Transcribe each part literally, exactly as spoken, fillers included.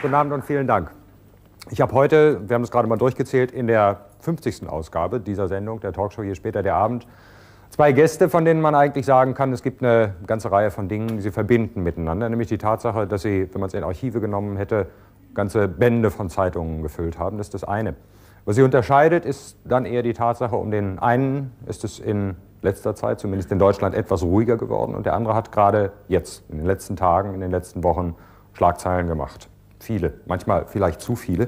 Guten Abend und vielen Dank. Ich habe heute, wir haben es gerade mal durchgezählt, in der fünfzigsten Ausgabe dieser Sendung, der Talkshow hier später der Abend, zwei Gäste, von denen man eigentlich sagen kann, es gibt eine ganze Reihe von Dingen, die sie verbinden miteinander. Nämlich die Tatsache, dass sie, wenn man es in Archive genommen hätte, ganze Bände von Zeitungen gefüllt haben. Das ist das eine. Was sie unterscheidet, ist dann eher die Tatsache, um den einen ist es in letzter Zeit, zumindest in Deutschland, etwas ruhiger geworden und der andere hat gerade jetzt, in den letzten Tagen, in den letzten Wochen Schlagzeilen gemacht. Viele, manchmal vielleicht zu viele.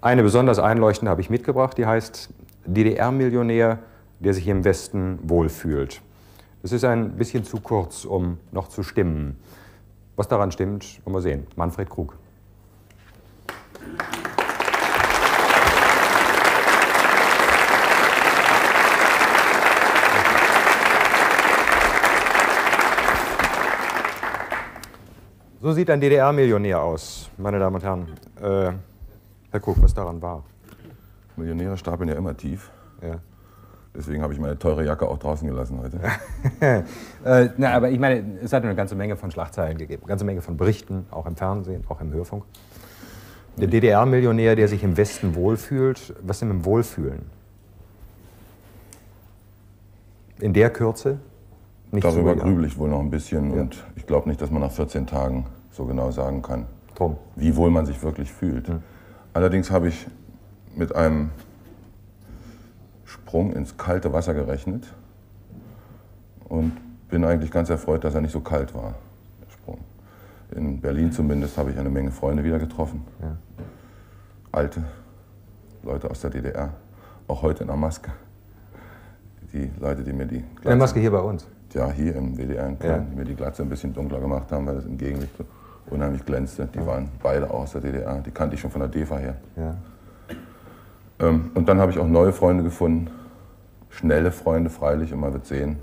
Eine besonders einleuchtende habe ich mitgebracht, die heißt D D R-Millionär, der sich im Westen wohlfühlt. Das ist ein bisschen zu kurz, um noch zu stimmen. Was daran stimmt, wollen wir sehen. Manfred Krug. So sieht ein D D R-Millionär aus, meine Damen und Herren. Äh, Herr Krug, was daran war? Millionäre stapeln ja immer tief. Ja. Deswegen habe ich meine teure Jacke auch draußen gelassen heute. äh, na, aber ich meine, es hat eine ganze Menge von Schlagzeilen gegeben, eine ganze Menge von Berichten, auch im Fernsehen, auch im Hörfunk. Der D D R-Millionär, der sich im Westen wohlfühlt, was ist denn mit dem Wohlfühlen? In der Kürze? Nicht darüber grübel ich wohl noch ein bisschen, ja. Und ich glaube nicht, dass man nach vierzehn Tagen so genau sagen kann, Drum. wie wohl man sich wirklich fühlt. Mhm. Allerdings habe ich mit einem Sprung ins kalte Wasser gerechnet und bin eigentlich ganz erfreut, dass er nicht so kalt war, der Sprung. In Berlin zumindest habe ich eine Menge Freunde wieder getroffen, ja. Alte Leute aus der D D R, auch heute in der Maske, die Leute, die mir die... In der Maske hier bei uns? Ja, hier im W D R in Köln, ja. Die mir die Glatze ein bisschen dunkler gemacht haben, weil das im Gegenlicht so unheimlich glänzte. Die waren beide aus der D D R, die kannte ich schon von der DEFA her. Ja. Ähm, und dann habe ich auch neue Freunde gefunden, schnelle Freunde freilich, und man wird sehen,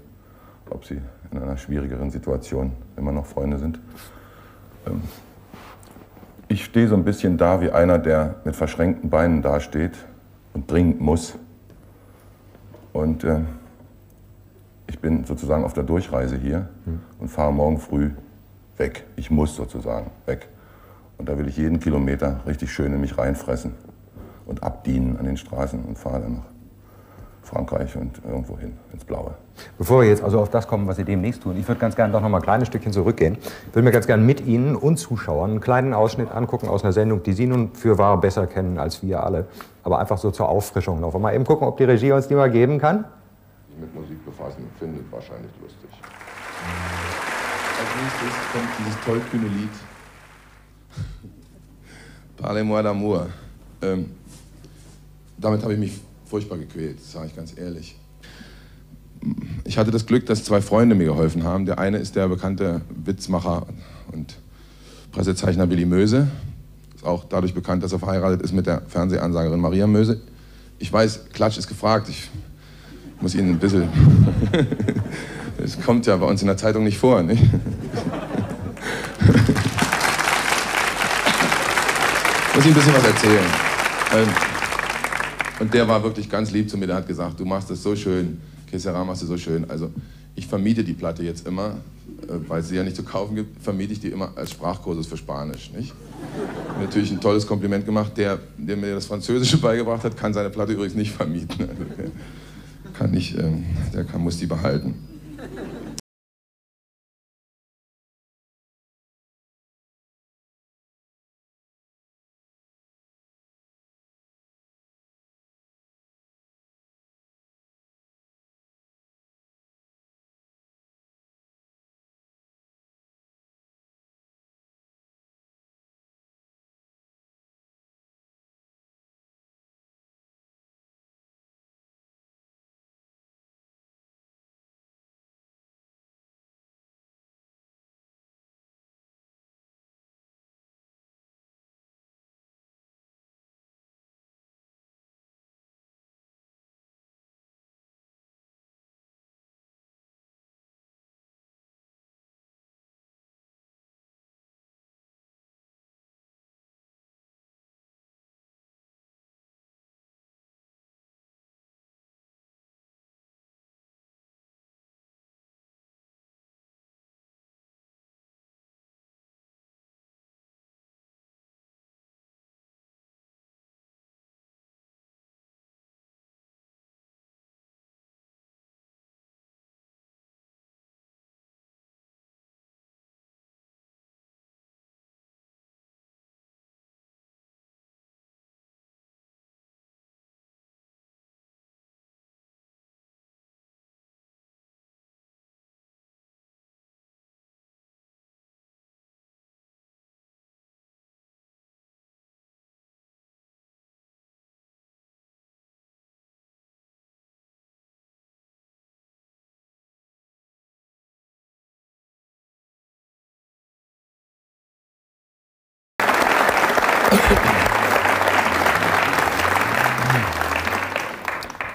ob sie in einer schwierigeren Situation immer noch Freunde sind. Ähm, ich stehe so ein bisschen da wie einer, der mit verschränkten Beinen dasteht und dringend muss. Und äh, ich bin sozusagen auf der Durchreise hier und fahre morgen früh weg. Ich muss sozusagen weg. Und da will ich jeden Kilometer richtig schön in mich reinfressen und abdienen an den Straßen und fahre dann nach Frankreich und irgendwo hin, ins Blaue. Bevor wir jetzt also auf das kommen, was Sie demnächst tun, ich würde ganz gerne doch noch mal ein kleines Stückchen zurückgehen. Ich würde mir ganz gerne mit Ihnen und Zuschauern einen kleinen Ausschnitt angucken aus einer Sendung, die Sie nun für wahr besser kennen als wir alle. Aber einfach so zur Auffrischung noch. Wollen wir mal eben gucken, ob die Regie uns die mal geben kann? Mit Musik befassen, findet wahrscheinlich lustig. Als nächstes kommt dieses tollkühne Lied Parlez-moi d'amour. Ähm, damit habe ich mich furchtbar gequält, sage ich ganz ehrlich. Ich hatte das Glück, dass zwei Freunde mir geholfen haben. Der eine ist der bekannte Witzmacher und Pressezeichner Willy Möse. Ist auch dadurch bekannt, dass er verheiratet ist mit der Fernsehansagerin Maria Möse. Ich weiß, Klatsch ist gefragt. Ich Ich muss Ihnen ein bisschen... Das kommt ja bei uns in der Zeitung nicht vor, nicht? Ich muss Ihnen ein bisschen was erzählen. Und der war wirklich ganz lieb zu mir, der hat gesagt, du machst das so schön, Kessera machst du so schön. Also ich vermiete die Platte jetzt immer, weil es sie ja nicht zu kaufen gibt, vermiete ich die immer als Sprachkursus für Spanisch, nicht? Natürlich ein tolles Kompliment gemacht, der, der mir das Französische beigebracht hat, kann seine Platte übrigens nicht vermieten. Also, Kann nicht, ähm, der kann, muss die behalten.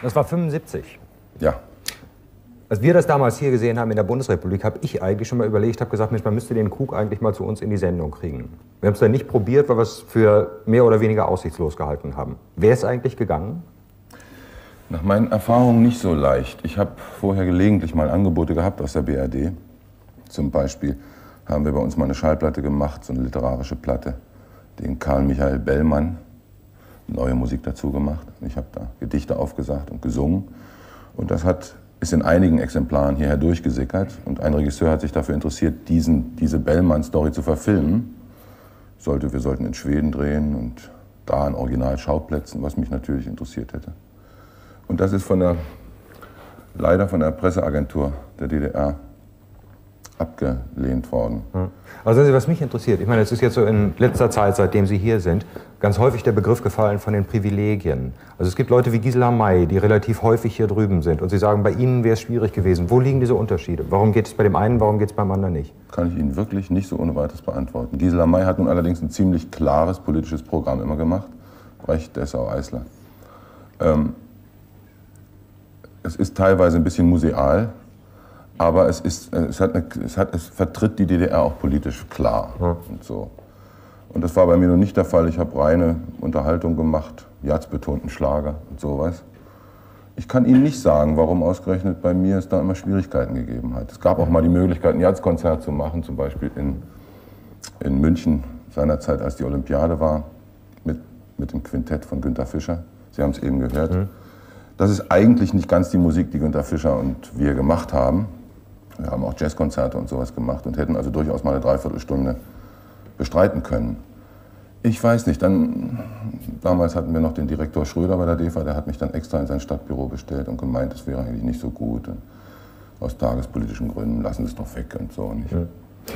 Das war fünfundsiebzig. Ja. Als wir das damals hier gesehen haben in der Bundesrepublik, habe ich eigentlich schon mal überlegt, habe gesagt, Mensch, man müsste den Krug eigentlich mal zu uns in die Sendung kriegen. Wir haben es dann nicht probiert, weil wir es für mehr oder weniger aussichtslos gehalten haben. Wäre es eigentlich gegangen? Nach meinen Erfahrungen nicht so leicht. Ich habe vorher gelegentlich mal Angebote gehabt aus der B R D. Zum Beispiel haben wir bei uns mal eine Schallplatte gemacht, so eine literarische Platte, den Karl Michael Bellmann, neue Musik dazu gemacht. Ich habe da Gedichte aufgesagt und gesungen. Und das hat, ist in einigen Exemplaren hierher durchgesickert. Und ein Regisseur hat sich dafür interessiert, diesen, diese Bellmann-Story zu verfilmen. Sollte, wir sollten in Schweden drehen und da an Originalschauplätzen, was mich natürlich interessiert hätte. Und das ist von der, leider von der Presseagentur der D D R abgelehnt worden. Also was mich interessiert, ich meine, es ist jetzt so in letzter Zeit, seitdem Sie hier sind, ganz häufig der Begriff gefallen von den Privilegien. Also es gibt Leute wie Gisela May, die relativ häufig hier drüben sind und Sie sagen, bei Ihnen wäre es schwierig gewesen. Wo liegen diese Unterschiede? Warum geht es bei dem einen, warum geht es beim anderen nicht? Kann ich Ihnen wirklich nicht so ohne weiteres beantworten. Gisela May hat nun allerdings ein ziemlich klares politisches Programm immer gemacht, Recht, Dessau, Eisler. Ähm, es ist teilweise ein bisschen museal, aber es, ist, es, hat eine, es, hat, es vertritt die D D R auch politisch klar. Ja. Und, so. Und das war bei mir noch nicht der Fall. Ich habe reine Unterhaltung gemacht, jazzbetonten Schlager und sowas. Ich kann Ihnen nicht sagen, warum ausgerechnet bei mir es da immer Schwierigkeiten gegeben hat. Es gab auch mal die Möglichkeit, ein Jazzkonzert zu machen, zum Beispiel in, in München, seinerzeit, als die Olympiade war, mit, mit dem Quintett von Günter Fischer. Sie haben es eben gehört. Ja. Das ist eigentlich nicht ganz die Musik, die Günter Fischer und wir gemacht haben. Wir haben auch Jazzkonzerte und sowas gemacht und hätten also durchaus mal eine Dreiviertelstunde bestreiten können. Ich weiß nicht, dann, damals hatten wir noch den Direktor Schröder bei der D E F A, der hat mich dann extra in sein Stadtbüro bestellt und gemeint, das wäre eigentlich nicht so gut. Und aus tagespolitischen Gründen lassen Sie es doch weg und so. Nicht? Mhm.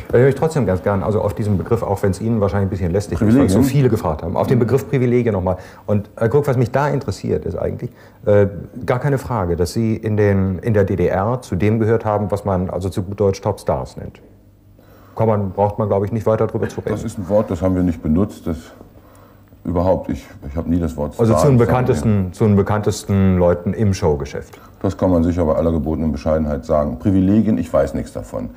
Ich höre mich trotzdem ganz gern also auf diesen Begriff, auch wenn es Ihnen wahrscheinlich ein bisschen lästig ist, weil so viele gefragt haben, auf den Begriff Privilegien nochmal. Und Herr Krug, was mich da interessiert, ist eigentlich äh, gar keine Frage, dass Sie in, den, in der D D R zu dem gehört haben, was man also zu gut Deutsch Topstars nennt. Kann man, braucht man, glaube ich, nicht weiter darüber zu reden. Das ist ein Wort, das haben wir nicht benutzt. Das überhaupt, ich, ich habe nie das Wort Star. Also zu den, bekanntesten, zu den bekanntesten Leuten im Showgeschäft. Das kann man sicher bei aller gebotenen Bescheidenheit sagen. Privilegien, ich weiß nichts davon.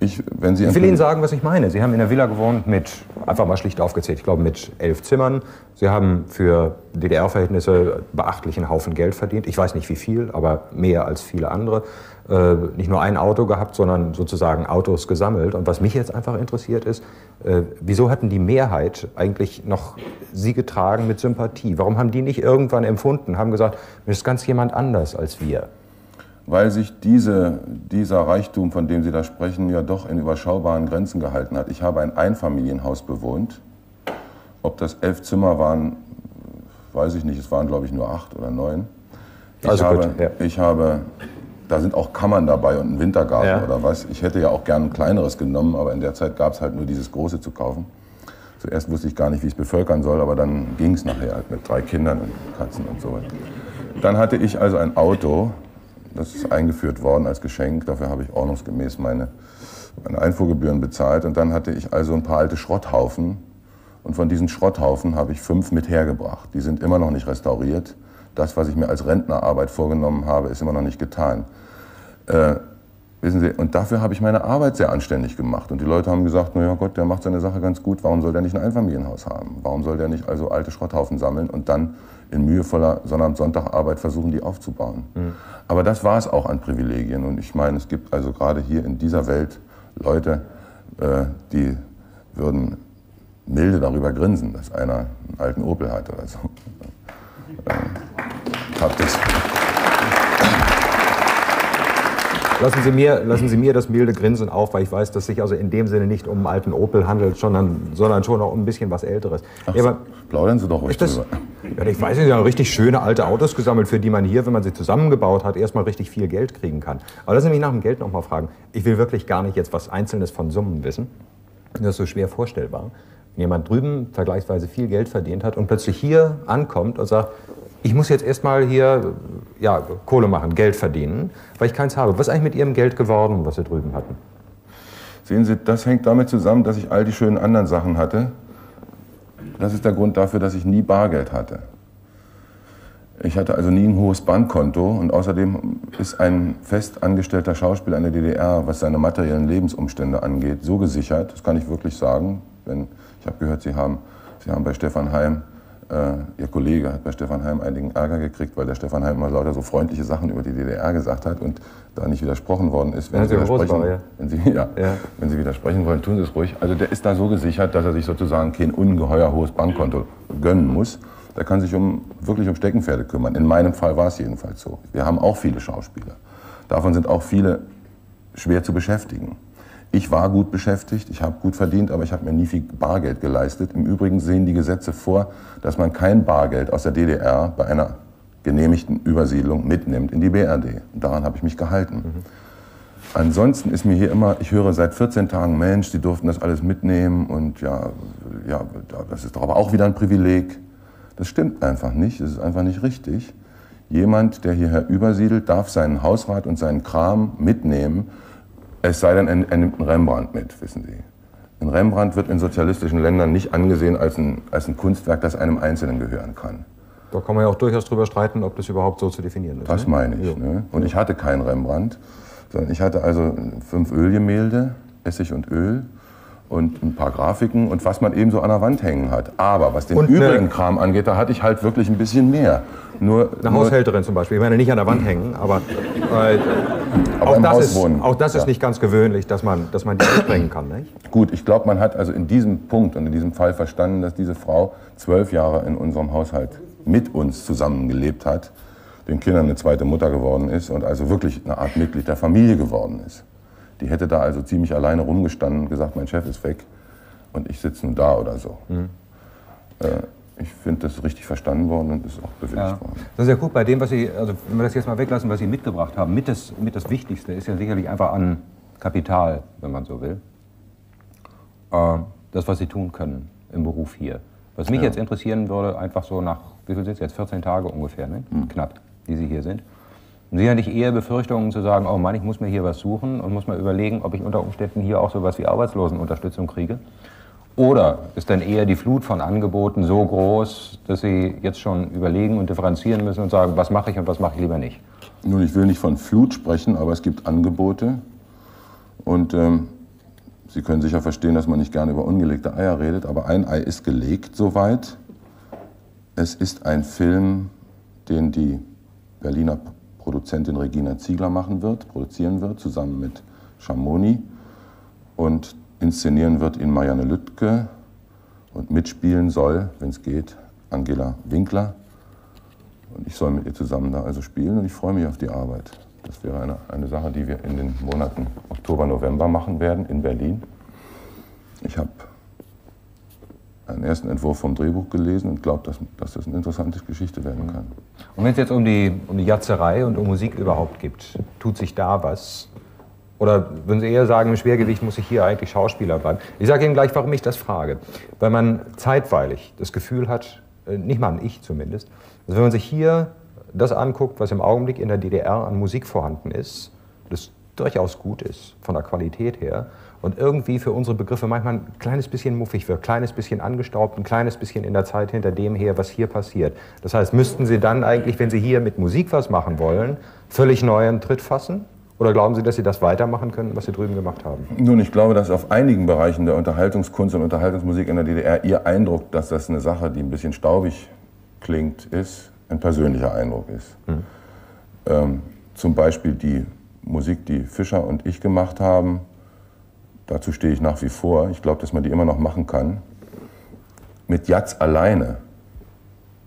Ich, wenn Sie ich will Ihnen sagen, was ich meine. Sie haben in der Villa gewohnt mit, einfach mal schlicht aufgezählt, ich glaube mit elf Zimmern. Sie haben für D D R-Verhältnisse beachtlichen Haufen Geld verdient. Ich weiß nicht wie viel, aber mehr als viele andere. Äh, nicht nur ein Auto gehabt, sondern sozusagen Autos gesammelt. Und was mich jetzt einfach interessiert ist, äh, wieso hatten die Mehrheit eigentlich noch Sie getragen mit Sympathie? Warum haben die nicht irgendwann empfunden, haben gesagt, das ist ganz jemand anders als wir? Weil sich diese, dieser Reichtum, von dem Sie da sprechen, ja doch in überschaubaren Grenzen gehalten hat. Ich habe ein Einfamilienhaus bewohnt. Ob das elf Zimmer waren, weiß ich nicht. Es waren, glaube ich, nur acht oder neun. Ich also habe, gut, ja. Ich habe, da sind auch Kammern dabei und ein Wintergarten ja. Oder was. Ich hätte ja auch gern ein kleineres genommen, aber in der Zeit gab es halt nur dieses große zu kaufen. Zuerst wusste ich gar nicht, wie ich es bevölkern soll, aber dann ging es nachher halt mit drei Kindern und Katzen und so weiter. Dann hatte ich also ein Auto. Das ist eingeführt worden als Geschenk, dafür habe ich ordnungsgemäß meine, meine Einfuhrgebühren bezahlt. Und dann hatte ich also ein paar alte Schrotthaufen und von diesen Schrotthaufen habe ich fünf mit hergebracht. Die sind immer noch nicht restauriert. Das, was ich mir als Rentnerarbeit vorgenommen habe, ist immer noch nicht getan. Äh, wissen Sie, und dafür habe ich meine Arbeit sehr anständig gemacht. Und die Leute haben gesagt, naja Gott, der macht seine Sache ganz gut, warum soll der nicht ein Einfamilienhaus haben? Warum soll der nicht also alte Schrotthaufen sammeln und dann in mühevoller Sonnabend-Sonntagarbeit versuchen, die aufzubauen. Mhm. Aber das war es auch an Privilegien. Und ich meine, es gibt also gerade hier in dieser Welt Leute, äh, die würden milde darüber grinsen, dass einer einen alten Opel hat oder so. Äh, hab das. Lassen Sie, mir, lassen Sie mir das milde Grinsen auf, weil ich weiß, dass es sich also in dem Sinne nicht um einen alten Opel handelt, sondern, sondern schon auch um ein bisschen was Älteres. Ach, ja, aber plaudern Sie doch ruhig drüber. Ja, ich weiß nicht, Sie haben richtig schöne alte Autos gesammelt, für die man hier, wenn man sie zusammengebaut hat, erstmal richtig viel Geld kriegen kann. Aber lassen Sie mich nach dem Geld noch mal fragen. Ich will wirklich gar nicht jetzt was Einzelnes von Summen wissen. Das ist so schwer vorstellbar. Wenn jemand drüben vergleichsweise viel Geld verdient hat und plötzlich hier ankommt und sagt, ich muss jetzt erstmal hier ja, Kohle machen, Geld verdienen, weil ich keins habe. Was ist eigentlich mit Ihrem Geld geworden, was Sie drüben hatten? Sehen Sie, das hängt damit zusammen, dass ich all die schönen anderen Sachen hatte. Das ist der Grund dafür, dass ich nie Bargeld hatte. Ich hatte also nie ein hohes Bankkonto und außerdem ist ein fest angestellter Schauspieler in der D D R, was seine materiellen Lebensumstände angeht, so gesichert, das kann ich wirklich sagen. Wenn, ich habe gehört, Sie haben, Sie haben bei Stefan Heim, äh, Ihr Kollege hat bei Stefan Heim einigen Ärger gekriegt, weil der Stefan Heim mal lauter so freundliche Sachen über die D D R gesagt hat und da nicht widersprochen worden ist. Wenn, wenn, Sie, widersprechen, war, ja. wenn, Sie, ja, ja. wenn Sie widersprechen wollen, tun Sie es ruhig. Also der ist da so gesichert, dass er sich sozusagen kein ungeheuer hohes Bankkonto gönnen muss. Der kann sich um, wirklich um Steckenpferde kümmern. In meinem Fall war es jedenfalls so. Wir haben auch viele Schauspieler. Davon sind auch viele schwer zu beschäftigen. Ich war gut beschäftigt, ich habe gut verdient, aber ich habe mir nie viel Bargeld geleistet. Im Übrigen sehen die Gesetze vor, dass man kein Bargeld aus der D D R bei einer genehmigten Übersiedlung mitnimmt in die B R D. Und daran habe ich mich gehalten. Mhm. Ansonsten ist mir hier immer, ich höre seit vierzehn Tagen, Mensch, die durften das alles mitnehmen und ja, ja, das ist doch aber auch wieder ein Privileg. Das stimmt einfach nicht, das ist einfach nicht richtig. Jemand, der hierher übersiedelt, darf seinen Hausrat und seinen Kram mitnehmen, es sei denn, er nimmt einen Rembrandt mit, wissen Sie. Ein Rembrandt wird in sozialistischen Ländern nicht angesehen als ein, als ein Kunstwerk, das einem Einzelnen gehören kann. Da kann man ja auch durchaus drüber streiten, ob das überhaupt so zu definieren ist. Das ne? meine ich. Ne? Und ich hatte keinen Rembrandt, sondern ich hatte also fünf Ölgemälde, Essig und Öl. Und ein paar Grafiken und was man eben so an der Wand hängen hat. Aber was den und übrigen Kram angeht, da hatte ich halt wirklich ein bisschen mehr. Nur, eine nur Haushälterin zum Beispiel. Ich meine, nicht an der Wand hängen, aber, äh, aber auch, im das Haus ist, wohnen. auch das ja. ist nicht ganz gewöhnlich, dass man, dass man die mitbringen kann. Nicht? Gut, ich glaube, man hat also in diesem Punkt und in diesem Fall verstanden, dass diese Frau zwölf Jahre in unserem Haushalt mit uns zusammengelebt hat, den Kindern eine zweite Mutter geworden ist und also wirklich eine Art Mitglied der Familie geworden ist. Die hätte da also ziemlich alleine rumgestanden und gesagt, mein Chef ist weg und ich sitze nun da oder so. Mhm. Äh, ich finde, das ist richtig verstanden worden und ist auch bewilligt ja. worden. Das ist ja gut bei dem, was Sie, also wenn wir das jetzt mal weglassen, was Sie mitgebracht haben, mit das, mit das Wichtigste ist ja sicherlich einfach an Kapital, wenn man so will, äh, das, was Sie tun können im Beruf hier. Was mich ja. jetzt interessieren würde, einfach so nach, wie viel sind es jetzt, vierzehn Tage ungefähr, ne? Mhm. Knapp, die Sie hier sind. Sie haben nicht eher Befürchtungen zu sagen, oh Mann, ich muss mir hier was suchen und muss mal überlegen, ob ich unter Umständen hier auch so was wie Arbeitslosenunterstützung kriege? Oder ist dann eher die Flut von Angeboten so groß, dass Sie jetzt schon überlegen und differenzieren müssen und sagen, was mache ich und was mache ich lieber nicht? Nun, ich will nicht von Flut sprechen, aber es gibt Angebote. Und ähm, Sie können sicher verstehen, dass man nicht gerne über ungelegte Eier redet, aber ein Ei ist gelegt soweit. Es ist ein Film, den die Berliner Produzentin Regina Ziegler machen wird, produzieren wird, zusammen mit Schamoni. Und inszenieren wird ihn Marianne Lütke. Und mitspielen soll, wenn es geht, Angela Winkler. Und ich soll mit ihr zusammen da also spielen und ich freue mich auf die Arbeit. Das wäre eine, eine Sache, die wir in den Monaten Oktober, November machen werden in Berlin. Ich habe einen ersten Entwurf vom Drehbuch gelesen und glaube, dass, dass das eine interessante Geschichte werden kann. Und wenn es jetzt um die, um die Jazzerei und um Musik überhaupt gibt, tut sich da was? Oder würden Sie eher sagen, im Schwergewicht muss ich hier eigentlich Schauspieler bleiben? Ich sage Ihnen gleich, warum ich das frage. Weil man zeitweilig das Gefühl hat, nicht mal ein Ich zumindest, also wenn man sich hier das anguckt, was im Augenblick in der D D R an Musik vorhanden ist, das durchaus gut ist, von der Qualität her, und irgendwie für unsere Begriffe manchmal ein kleines bisschen muffig wird, ein kleines bisschen angestaubt, ein kleines bisschen in der Zeit hinter dem her, was hier passiert. Das heißt, müssten Sie dann eigentlich, wenn Sie hier mit Musik was machen wollen, völlig neuen Tritt fassen? Oder glauben Sie, dass Sie das weitermachen können, was Sie drüben gemacht haben? Nun, ich glaube, dass auf einigen Bereichen der Unterhaltungskunst und Unterhaltungsmusik in der D D R Ihr Eindruck, dass das eine Sache, die ein bisschen staubig klingt, ist, ein persönlicher Eindruck ist. Hm. Ähm, zum Beispiel die Musik, die Fischer und ich gemacht haben, dazu stehe ich nach wie vor. Ich glaube, dass man die immer noch machen kann. Mit Jazz alleine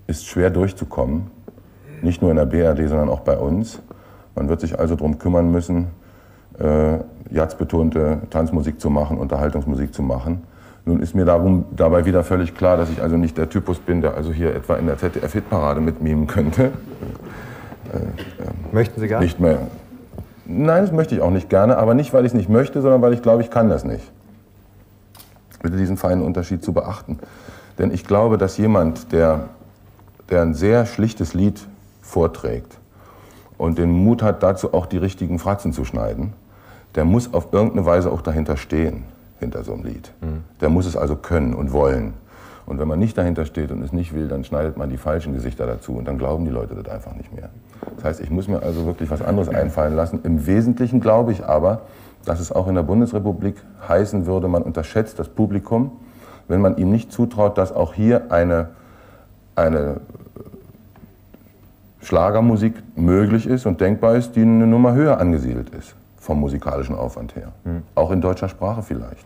ist schwer durchzukommen. Nicht nur in der B R D, sondern auch bei uns. Man wird sich also darum kümmern müssen, äh, Jazz-betonte Tanzmusik zu machen, Unterhaltungsmusik zu machen. Nun ist mir darum, dabei wieder völlig klar, dass ich also nicht der Typus bin, der also hier etwa in der Z D F-Hitparade mitmimen könnte. Äh, äh, Möchten Sie gar nicht mehr? Nein, das möchte ich auch nicht gerne, aber nicht, weil ich es nicht möchte, sondern weil ich glaube, ich kann das nicht. Bitte diesen feinen Unterschied zu beachten. Denn ich glaube, dass jemand, der, der ein sehr schlichtes Lied vorträgt und den Mut hat, dazu auch die richtigen Fratzen zu schneiden, der muss auf irgendeine Weise auch dahinter stehen, hinter so einem Lied. Mhm. Der muss es also können und wollen. Und wenn man nicht dahinter steht und es nicht will, dann schneidet man die falschen Gesichter dazu und dann glauben die Leute das einfach nicht mehr. Das heißt, ich muss mir also wirklich was anderes einfallen lassen. Im Wesentlichen glaube ich aber, dass es auch in der Bundesrepublik heißen würde, man unterschätzt das Publikum, wenn man ihm nicht zutraut, dass auch hier eine, eine Schlagermusik möglich ist und denkbar ist, die eine Nummer höher angesiedelt ist, vom musikalischen Aufwand her. Mhm. Auch in deutscher Sprache vielleicht.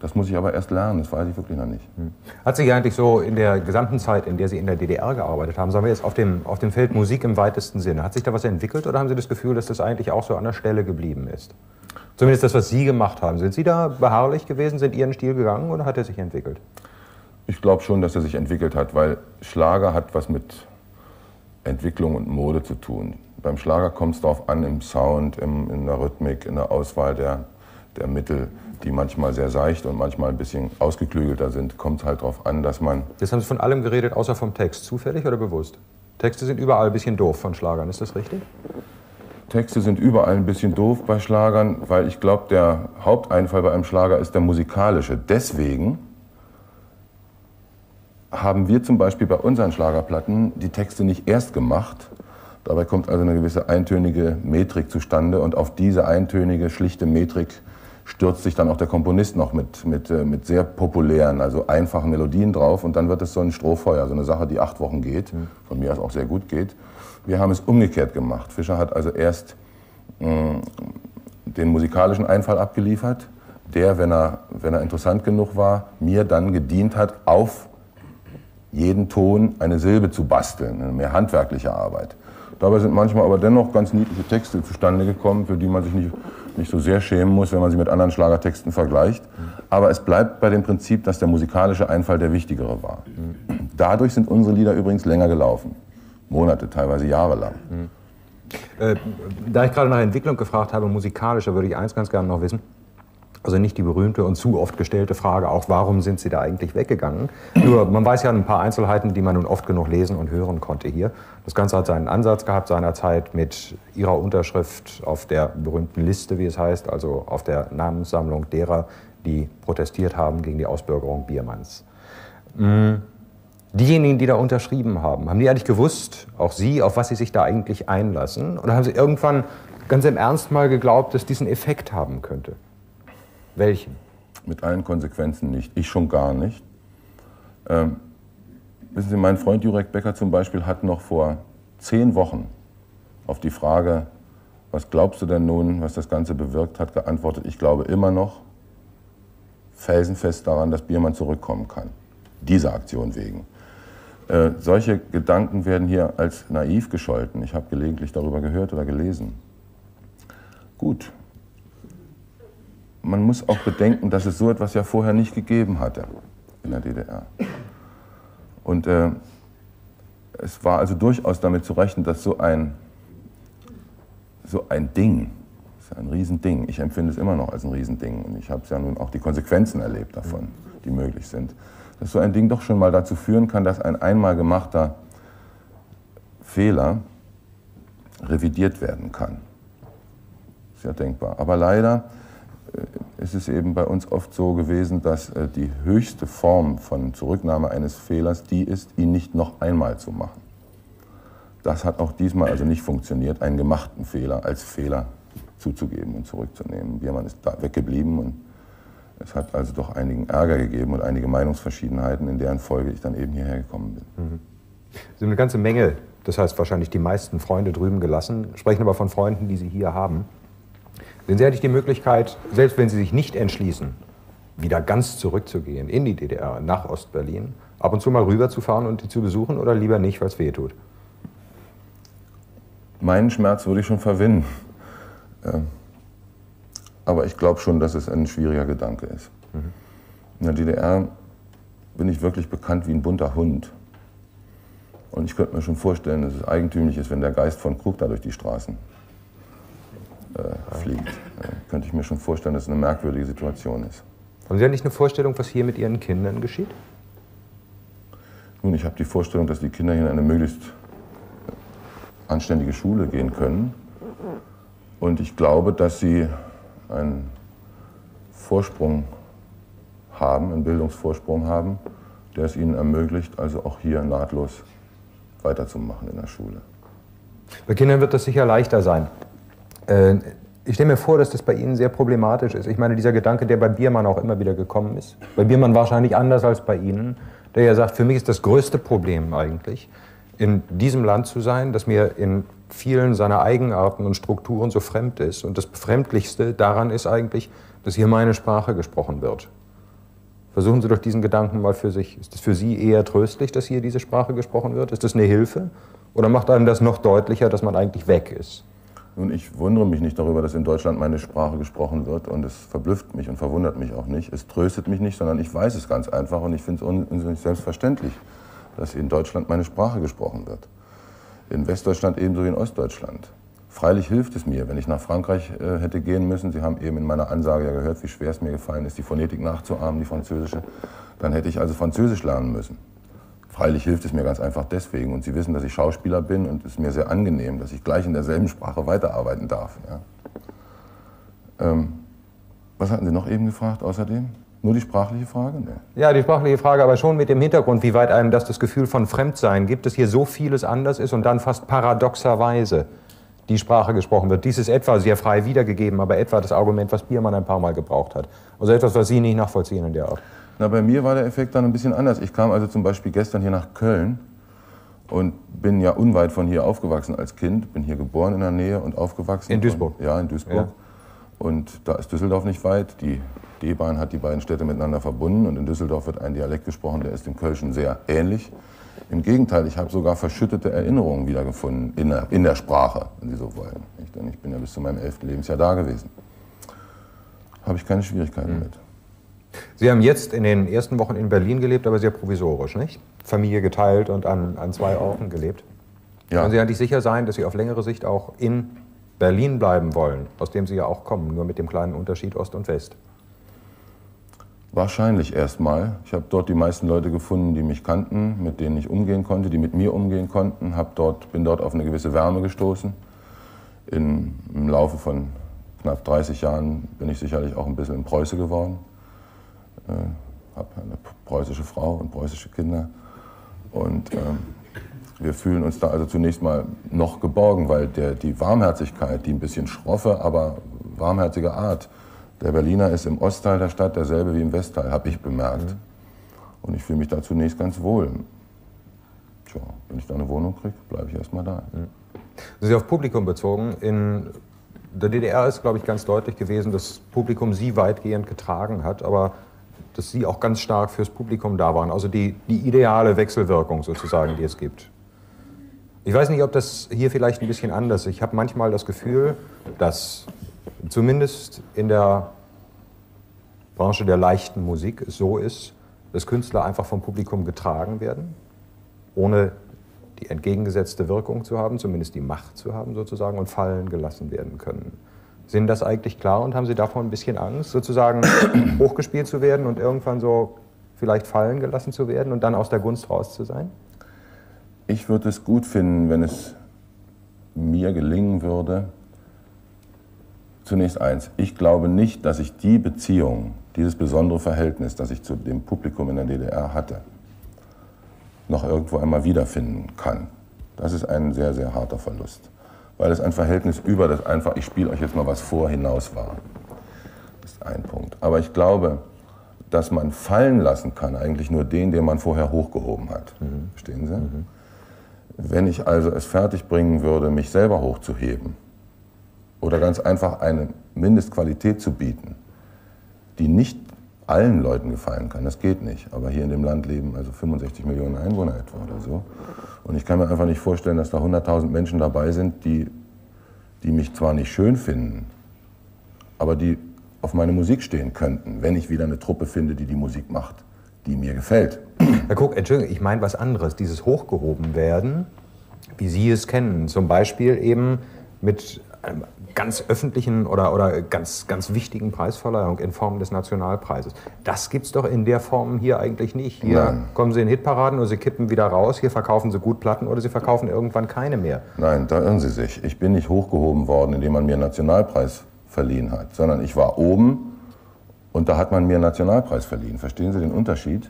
Das muss ich aber erst lernen, das weiß ich wirklich noch nicht. Mhm. Hat sich ja eigentlich so in der gesamten Zeit, in der Sie in der D D R gearbeitet haben, sagen wir jetzt auf dem, auf dem Feld Musik im weitesten Sinne, hat sich da was entwickelt oder haben Sie das Gefühl, dass das eigentlich auch so an der Stelle geblieben ist? Zumindest das, was Sie gemacht haben. Sind Sie da beharrlich gewesen, sind Ihren Stil gegangen oder hat er sich entwickelt? Ich glaube schon, dass er sich entwickelt hat, weil Schlager hat was mit Entwicklung und Mode zu tun. Beim Schlager kommt es darauf an, im Sound, im, in der Rhythmik, in der Auswahl der, der Mittel, die manchmal sehr seicht und manchmal ein bisschen ausgeklügelter sind, kommt es halt darauf an, dass man... Jetzt haben Sie von allem geredet, außer vom Text. Zufällig oder bewusst? Texte sind überall ein bisschen doof von Schlagern, ist das richtig? Texte sind überall ein bisschen doof bei Schlagern, weil ich glaube, der Haupteinfall bei einem Schlager ist der musikalische. Deswegen haben wir zum Beispiel bei unseren Schlagerplatten die Texte nicht erst gemacht. Dabei kommt also eine gewisse eintönige Metrik zustande und auf diese eintönige, schlichte Metrik stürzt sich dann auch der Komponist noch mit, mit, mit sehr populären, also einfachen Melodien drauf und dann wird es so ein Strohfeuer, so eine Sache, die acht Wochen geht, von mir aus auch sehr gut geht. Wir haben es umgekehrt gemacht. Fischer hat also erst mh, den musikalischen Einfall abgeliefert, der, wenn er, wenn er interessant genug war, mir dann gedient hat, auf jeden Ton eine Silbe zu basteln, eine mehr handwerkliche Arbeit. Dabei sind manchmal aber dennoch ganz niedliche Texte zustande gekommen, für die man sich nicht, nicht so sehr schämen muss, wenn man sie mit anderen Schlagertexten vergleicht. Aber es bleibt bei dem Prinzip, dass der musikalische Einfall der wichtigere war. Dadurch sind unsere Lieder übrigens länger gelaufen. Monate, teilweise jahrelang. Mhm. Äh, da ich gerade nach Entwicklung gefragt habe, musikalischer, würde ich eins ganz gerne noch wissen. Also nicht die berühmte und zu oft gestellte Frage, auch warum sind Sie da eigentlich weggegangen? Nur, man weiß ja ein paar Einzelheiten, die man nun oft genug lesen und hören konnte hier. Das Ganze hat seinen Ansatz gehabt seinerzeit mit Ihrer Unterschrift auf der berühmten Liste, wie es heißt, also auf der Namenssammlung derer, die protestiert haben gegen die Ausbürgerung Biermanns. Mhm. Diejenigen, die da unterschrieben haben, haben die eigentlich gewusst, auch Sie, auf was Sie sich da eigentlich einlassen? Oder haben Sie irgendwann ganz im Ernst mal geglaubt, dass diesen Effekt haben könnte? Welchen? Mit allen Konsequenzen nicht. Ich schon gar nicht. Ähm, wissen Sie, mein Freund Jurek Becker zum Beispiel hat noch vor zehn Wochen auf die Frage, was glaubst du denn nun, was das Ganze bewirkt hat, geantwortet, ich glaube immer noch felsenfest daran, dass Biermann zurückkommen kann. Dieser Aktion wegen. Äh, solche Gedanken werden hier als naiv gescholten. Ich habe gelegentlich darüber gehört oder gelesen. Gut. Man muss auch bedenken, dass es so etwas ja vorher nicht gegeben hatte in der D D R. Und äh, es war also durchaus damit zu rechnen, dass so ein, so ein Ding, das ist ein Riesending, ich empfinde es immer noch als ein Riesending und ich habe ja nun auch die Konsequenzen erlebt davon, die möglich sind, dass so ein Ding doch schon mal dazu führen kann, dass ein einmal gemachter Fehler revidiert werden kann. Sehr denkbar. Aber leider ist es eben bei uns oft so gewesen, dass die höchste Form von Zurücknahme eines Fehlers die ist, ihn nicht noch einmal zu machen. Das hat auch diesmal also nicht funktioniert, einen gemachten Fehler als Fehler zuzugeben und zurückzunehmen. Biermann ist da weggeblieben und es hat also doch einigen Ärger gegeben und einige Meinungsverschiedenheiten, in deren Folge ich dann eben hierher gekommen bin. Mhm. Sie haben eine ganze Menge, das heißt wahrscheinlich die meisten Freunde drüben gelassen, sprechen aber von Freunden, die Sie hier haben. Denn Sie hätten die Möglichkeit, selbst wenn Sie sich nicht entschließen, wieder ganz zurückzugehen in die D D R, nach Ostberlin, ab und zu mal rüberzufahren und die zu besuchen oder lieber nicht, weil es weh tut? Meinen Schmerz würde ich schon verwinden. Ähm. Aber ich glaube schon, dass es ein schwieriger Gedanke ist. Mhm. In der D D R bin ich wirklich bekannt wie ein bunter Hund. Und ich könnte mir schon vorstellen, dass es eigentümlich ist, wenn der Geist von Krug da durch die Straßen äh, fliegt. Äh, könnte ich mir schon vorstellen, dass es eine merkwürdige Situation ist. Haben Sie ja nicht eine Vorstellung, was hier mit Ihren Kindern geschieht? Nun, ich habe die Vorstellung, dass die Kinder hier in eine möglichst anständige Schule gehen können. Und ich glaube, dass sie einen Vorsprung haben, einen Bildungsvorsprung haben, der es ihnen ermöglicht, also auch hier nahtlos weiterzumachen in der Schule. Bei Kindern wird das sicher leichter sein. Äh, ich stelle mir vor, dass das bei Ihnen sehr problematisch ist. Ich meine, dieser Gedanke, der bei Biermann auch immer wieder gekommen ist, bei Biermann wahrscheinlich anders als bei Ihnen, der ja sagt, für mich ist das größte Problem eigentlich, in diesem Land zu sein, das mir in vielen seiner Eigenarten und Strukturen so fremd ist. Und das Befremdlichste daran ist eigentlich, dass hier meine Sprache gesprochen wird. Versuchen Sie doch diesen Gedanken mal für sich. Ist das für Sie eher tröstlich, dass hier diese Sprache gesprochen wird? Ist das eine Hilfe? Oder macht einem das noch deutlicher, dass man eigentlich weg ist? Nun, ich wundere mich nicht darüber, dass in Deutschland meine Sprache gesprochen wird. Und es verblüfft mich und verwundert mich auch nicht. Es tröstet mich nicht, sondern ich weiß es ganz einfach. Und ich finde es selbstverständlich, dass in Deutschland meine Sprache gesprochen wird. In Westdeutschland ebenso wie in Ostdeutschland. Freilich hilft es mir, wenn ich nach Frankreich äh, hätte gehen müssen. Sie haben eben in meiner Ansage ja gehört, wie schwer es mir gefallen ist, die Phonetik nachzuahmen, die französische. Dann hätte ich also Französisch lernen müssen. Freilich hilft es mir ganz einfach deswegen. Und Sie wissen, dass ich Schauspieler bin und es ist mir sehr angenehm, dass ich gleich in derselben Sprache weiterarbeiten darf. Ja. Ähm, was hatten Sie noch eben gefragt außerdem? Nur die sprachliche Frage? Nee. Ja, die sprachliche Frage, aber schon mit dem Hintergrund, wie weit einem das das Gefühl von Fremdsein gibt, dass hier so vieles anders ist und dann fast paradoxerweise die Sprache gesprochen wird. Dies ist etwa sehr frei wiedergegeben, aber etwa das Argument, was Biermann ein paar Mal gebraucht hat. Also etwas, was Sie nicht nachvollziehen in der Art. Na, bei mir war der Effekt dann ein bisschen anders. Ich kam also zum Beispiel gestern hier nach Köln und bin ja unweit von hier aufgewachsen als Kind. Bin hier geboren in der Nähe und aufgewachsen. In Duisburg? Und, ja, in Duisburg. Ja. Und da ist Düsseldorf nicht weit. Die D-Bahn hat die beiden Städte miteinander verbunden und in Düsseldorf wird ein Dialekt gesprochen, der ist dem Kölschen sehr ähnlich. Im Gegenteil, ich habe sogar verschüttete Erinnerungen wiedergefunden in der, in der Sprache, wenn Sie so wollen. Ich, denn ich bin ja bis zu meinem elften Lebensjahr da gewesen. Habe ich keine Schwierigkeiten mhm. mit. Sie haben jetzt in den ersten Wochen in Berlin gelebt, aber sehr provisorisch, nicht? Familie geteilt und an, an zwei Orten gelebt. Ja. Können Sie eigentlich sicher sein, dass Sie auf längere Sicht auch in Berlin bleiben wollen, aus dem Sie ja auch kommen, nur mit dem kleinen Unterschied Ost und West? Wahrscheinlich erstmal. Ich habe dort die meisten Leute gefunden, die mich kannten, mit denen ich umgehen konnte, die mit mir umgehen konnten. Hab dort, bin dort auf eine gewisse Wärme gestoßen. In, Im Laufe von knapp dreißig Jahren bin ich sicherlich auch ein bisschen in Preuße geworden. Äh, habe eine preußische Frau und preußische Kinder. Und äh, wir fühlen uns da also zunächst mal noch geborgen, weil der, die Warmherzigkeit, die ein bisschen schroffe, aber warmherzige Art, der Berliner ist im Ostteil der Stadt derselbe wie im Westteil, habe ich bemerkt. Mhm. Und ich fühle mich da zunächst ganz wohl. Tja, wenn ich da eine Wohnung kriege, bleibe ich erstmal da. Mhm. Sie sind auf Publikum bezogen. In der D D R ist, glaube ich, ganz deutlich gewesen, dass Publikum Sie weitgehend getragen hat, aber dass Sie auch ganz stark fürs Publikum da waren. Also die, die ideale Wechselwirkung sozusagen, die es gibt. Ich weiß nicht, ob das hier vielleicht ein bisschen anders ist. Ich habe manchmal das Gefühl, dass zumindest in der Branche der leichten Musik so ist, dass Künstler einfach vom Publikum getragen werden, ohne die entgegengesetzte Wirkung zu haben, zumindest die Macht zu haben sozusagen, und fallen gelassen werden können. Sind das eigentlich klar und haben Sie davon ein bisschen Angst, sozusagen hochgespielt zu werden und irgendwann so vielleicht fallen gelassen zu werden und dann aus der Gunst raus zu sein? Ich würde es gut finden, wenn es mir gelingen würde, zunächst eins, ich glaube nicht, dass ich die Beziehung, dieses besondere Verhältnis, das ich zu dem Publikum in der D D R hatte, noch irgendwo einmal wiederfinden kann. Das ist ein sehr, sehr harter Verlust, weil es ein Verhältnis über das einfach, ich spiele euch jetzt mal was vor, hinaus war. Das ist ein Punkt. Aber ich glaube, dass man fallen lassen kann, eigentlich nur den, den man vorher hochgehoben hat. Mhm. Verstehen Sie? Mhm. Wenn ich also es fertigbringen würde, mich selber hochzuheben, oder ganz einfach eine Mindestqualität zu bieten, die nicht allen Leuten gefallen kann, das geht nicht. Aber hier in dem Land leben also fünfundsechzig Millionen Einwohner etwa oder so. Und ich kann mir einfach nicht vorstellen, dass da hunderttausend Menschen dabei sind, die, die mich zwar nicht schön finden, aber die auf meine Musik stehen könnten, wenn ich wieder eine Truppe finde, die die Musik macht, die mir gefällt. Herr Krug, Entschuldigung, ich meine was anderes. Dieses hochgehoben werden, wie Sie es kennen, zum Beispiel eben mit einem ganz öffentlichen oder, oder ganz, ganz wichtigen Preisverleihung in Form des Nationalpreises. Das gibt es doch in der Form hier eigentlich nicht. Hier Nein. kommen Sie in Hitparaden oder Sie kippen wieder raus, hier verkaufen Sie gut Platten oder Sie verkaufen irgendwann keine mehr. Nein, da irren Sie sich. Ich bin nicht hochgehoben worden, indem man mir einen Nationalpreis verliehen hat, sondern ich war oben und da hat man mir einen Nationalpreis verliehen. Verstehen Sie den Unterschied?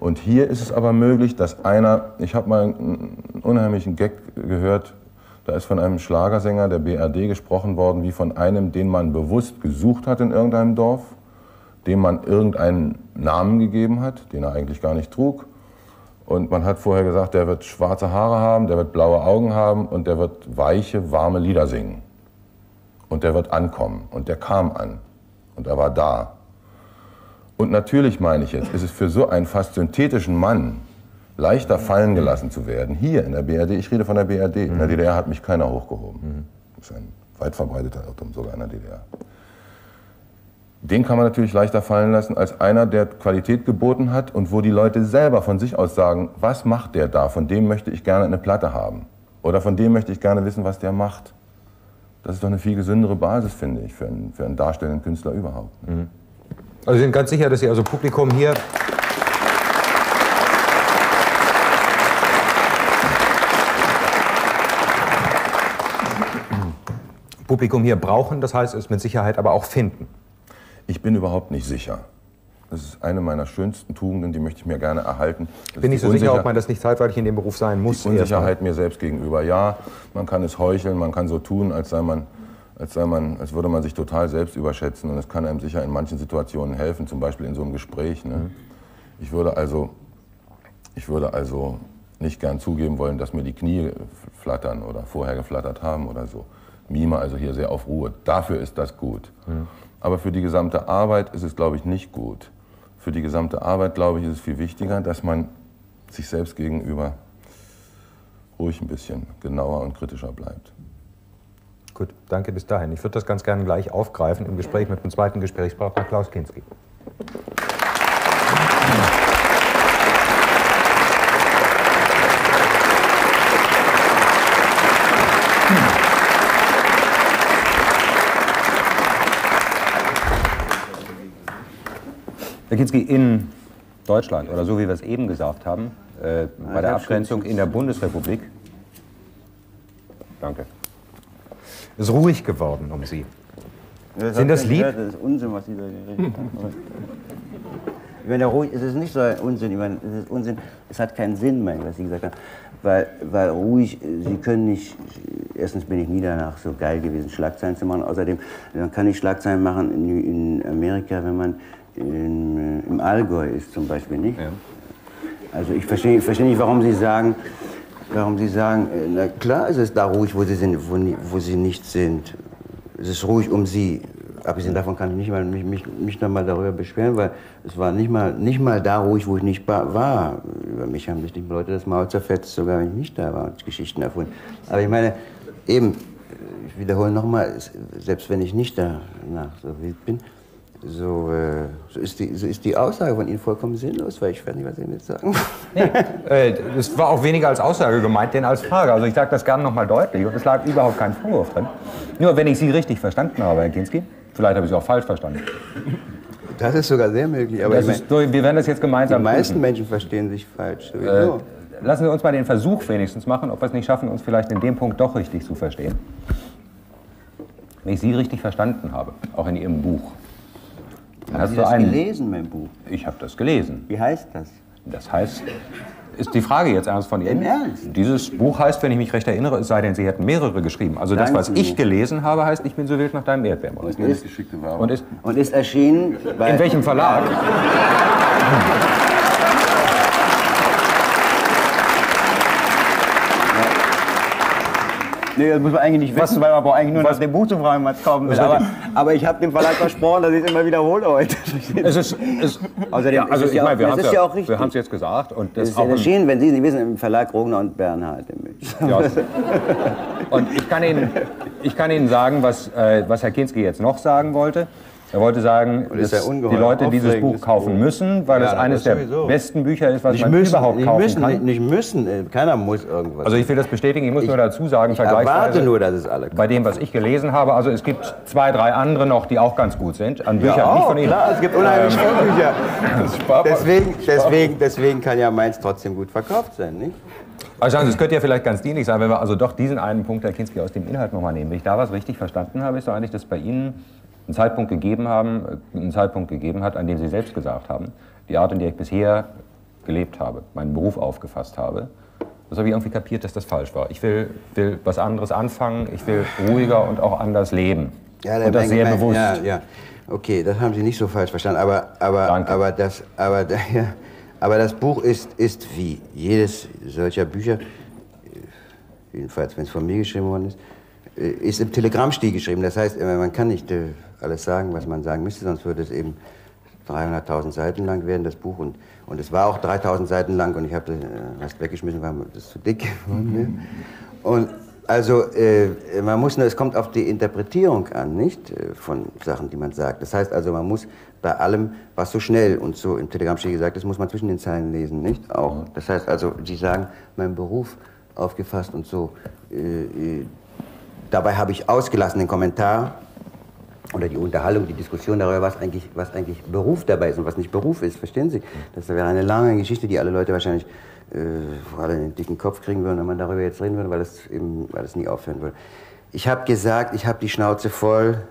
Und hier ist es aber möglich, dass einer, ich habe mal einen unheimlichen Gag gehört, da ist von einem Schlagersänger der B R D gesprochen worden, wie von einem, den man bewusst gesucht hat in irgendeinem Dorf, dem man irgendeinen Namen gegeben hat, den er eigentlich gar nicht trug. Und man hat vorher gesagt, der wird schwarze Haare haben, der wird blaue Augen haben und der wird weiche, warme Lieder singen. Und der wird ankommen. Und der kam an. Und er war da. Und natürlich, meine ich jetzt, ist es für so einen fast synthetischen Mann leichter fallen gelassen zu werden, hier in der B R D, ich rede von der B R D, in der D D R hat mich keiner hochgehoben. Das ist ein weit verbreiteter Irrtum, sogar in der D D R. Den kann man natürlich leichter fallen lassen als einer, der Qualität geboten hat und wo die Leute selber von sich aus sagen, was macht der da, von dem möchte ich gerne eine Platte haben. Oder von dem möchte ich gerne wissen, was der macht. Das ist doch eine viel gesündere Basis, finde ich, für einen, für einen darstellenden Künstler überhaupt. Mhm. Also Sie sind ganz sicher, dass Sie also Publikum hier... Publikum hier brauchen, das heißt, es mit Sicherheit aber auch finden. Ich bin überhaupt nicht sicher. Das ist eine meiner schönsten Tugenden, die möchte ich mir gerne erhalten. Ich bin nicht so sicher, ob man das nicht zeitweilig in dem Beruf sein muss. Die Unsicherheit mir selbst gegenüber, ja. Man kann es heucheln, man kann so tun, als sei man, als sei man, als würde man sich total selbst überschätzen. Und das kann einem sicher in manchen Situationen helfen, zum Beispiel in so einem Gespräch. Ne? Ich würde also, ich würde also nicht gern zugeben wollen, dass mir die Knie flattern oder vorher geflattert haben oder so. Mime also hier sehr auf Ruhe. Dafür ist das gut. Mhm. Aber für die gesamte Arbeit ist es, glaube ich, nicht gut. Für die gesamte Arbeit, glaube ich, ist es viel wichtiger, dass man sich selbst gegenüber ruhig ein bisschen genauer und kritischer bleibt. Gut, danke bis dahin. Ich würde das ganz gerne gleich aufgreifen im Gespräch mit dem zweiten Gesprächspartner Klaus Kinski. Herr Kinski, in Deutschland, oder so wie wir es eben gesagt haben, äh, bei der Abgrenzung in der Bundesrepublik, danke, ist ruhig geworden um Sie. Das Sind das lieb? Gehört, das ist Unsinn, was Sie da geredet haben. Ich meine, ruhig ist es nicht so ein Unsinn. Ich meine, es ist Unsinn. Es hat keinen Sinn, mein, was Sie gesagt haben. Weil, weil ruhig, Sie können nicht, erstens bin ich nie danach so geil gewesen, Schlagzeilen zu machen. Außerdem, man kann nicht Schlagzeilen machen in, in Amerika, wenn man In, im Allgäu ist zum Beispiel nicht. Ja. Also ich verstehe versteh nicht, warum Sie sagen, warum Sie sagen, na klar ist es da ruhig, wo Sie sind, wo, wo Sie nicht sind. Es ist ruhig um Sie. Abgesehen davon kann ich nicht mal, mich, mich, mich noch mal darüber beschweren, weil es war nicht mal, nicht mal da ruhig, wo ich nicht war. Über mich haben sich die Leute das Maul zerfetzt, sogar wenn ich nicht da war und Geschichten erfunden. Aber ich meine, eben, ich wiederhole nochmal, selbst wenn ich nicht danach so wild bin, So, äh, so, ist die, so ist die Aussage von Ihnen vollkommen sinnlos, weil ich weiß nicht, was Sie jetzt sagen. Nee, äh, das war auch weniger als Aussage gemeint, denn als Frage. Also ich sage das gerne nochmal deutlich und es lag überhaupt kein Vorwurf drin. Nur wenn ich Sie richtig verstanden habe, Herr Kinski, vielleicht habe ich Sie auch falsch verstanden. Das ist sogar sehr möglich, aber ich mein, ist, wir werden das jetzt gemeinsam. Die meisten prüfen. Menschen verstehen sich falsch, sowieso. Äh, lassen wir uns mal den Versuch wenigstens machen, ob wir es nicht schaffen, uns vielleicht in dem Punkt doch richtig zu verstehen. Wenn ich Sie richtig verstanden habe, auch in Ihrem Buch. Haben Sie das gelesen, mein Buch? Ich habe das gelesen. Wie heißt das? Das heißt, ist die Frage jetzt ernst von Ihnen? Im Ernst? Dieses Buch heißt, wenn ich mich recht erinnere, es sei denn, Sie hätten mehrere geschrieben. Also das, was ich gelesen habe, heißt, ich bin so wild nach deinem Erdbeeren. Und ist, und ist, und ist erschienen bei... In welchem Verlag? Nee, das muss man eigentlich nicht wissen, weil man braucht eigentlich nur nach dem Buch zu fragen, was kommen will. Aber, aber ich habe dem Verlag versprochen, dass ich es immer wiederhole heute. Es ist, es Außerdem ja, also ist es ja, ich mein, wir haben es ja auch richtig. Wir haben es jetzt gesagt. Und das es ist auch ja erschienen, wenn Sie es nicht wissen, im Verlag Rogner und Bernhard. Ja. Und ich kann Ihnen, ich kann Ihnen sagen, was, äh, was Herr Kinski jetzt noch sagen wollte. Er wollte sagen, dass ja die Leute dieses Buch kaufen müssen, weil ja, es eines der besten Bücher ist, was nicht man müssen, überhaupt kaufen nicht müssen, kann. Nicht müssen, keiner muss irgendwas. Also ich will das bestätigen, ich muss ich, nur dazu sagen, vergleichsweise nur, dass es alle kaufen. Bei dem, was ich gelesen habe, also es gibt zwei, drei andere noch, die auch ganz gut sind, an Büchern, ja, nicht von Ihnen. Klar, es gibt unheimlich viele ähm, Bücher. deswegen, deswegen, deswegen kann ja meins trotzdem gut verkauft sein, nicht? Also es könnte ja vielleicht ganz dienlich sein, wenn wir also doch diesen einen Punkt, Herr Kinski, aus dem Inhalt nochmal nehmen. Wenn ich da was richtig verstanden habe, ist doch eigentlich, dass bei Ihnen einen Zeitpunkt gegeben haben, einen Zeitpunkt gegeben hat, an dem Sie selbst gesagt haben, die Art, in der ich bisher gelebt habe, meinen Beruf aufgefasst habe. Das habe ich irgendwie kapiert, dass das falsch war. Ich will, will was anderes anfangen, ich will ruhiger und auch anders leben. Ja, und das sehr bewusst. Ja, ja. Okay, das haben Sie nicht so falsch verstanden, aber, aber, aber, das, aber, ja, aber das Buch ist, ist wie jedes solcher Bücher, jedenfalls wenn es von mir geschrieben worden ist, ist im Telegrammstil geschrieben. Das heißt, man kann nicht alles sagen, was man sagen müsste, sonst würde es eben dreihunderttausend Seiten lang werden, das Buch. Und, und es war auch dreitausend Seiten lang und ich habe das weggeschmissen, weil das zu dick war. Und also, man muss nur, es kommt auf die Interpretierung an, nicht? Von Sachen, die man sagt. Das heißt also, man muss bei allem, was so schnell und so im Telegrammstil gesagt ist, muss man zwischen den Zeilen lesen, nicht? Auch. Das heißt also, Sie sagen, mein Beruf aufgefasst und so. Dabei habe ich ausgelassen den Kommentar oder die Unterhaltung, die Diskussion darüber, was eigentlich, was eigentlich Beruf dabei ist und was nicht Beruf ist, verstehen Sie? Das wäre eine lange Geschichte, die alle Leute wahrscheinlich äh, vor allem einen dicken Kopf kriegen würden, wenn man darüber jetzt reden würde, weil das, eben, weil das nie aufhören würde. Ich habe gesagt, ich habe die Schnauze voll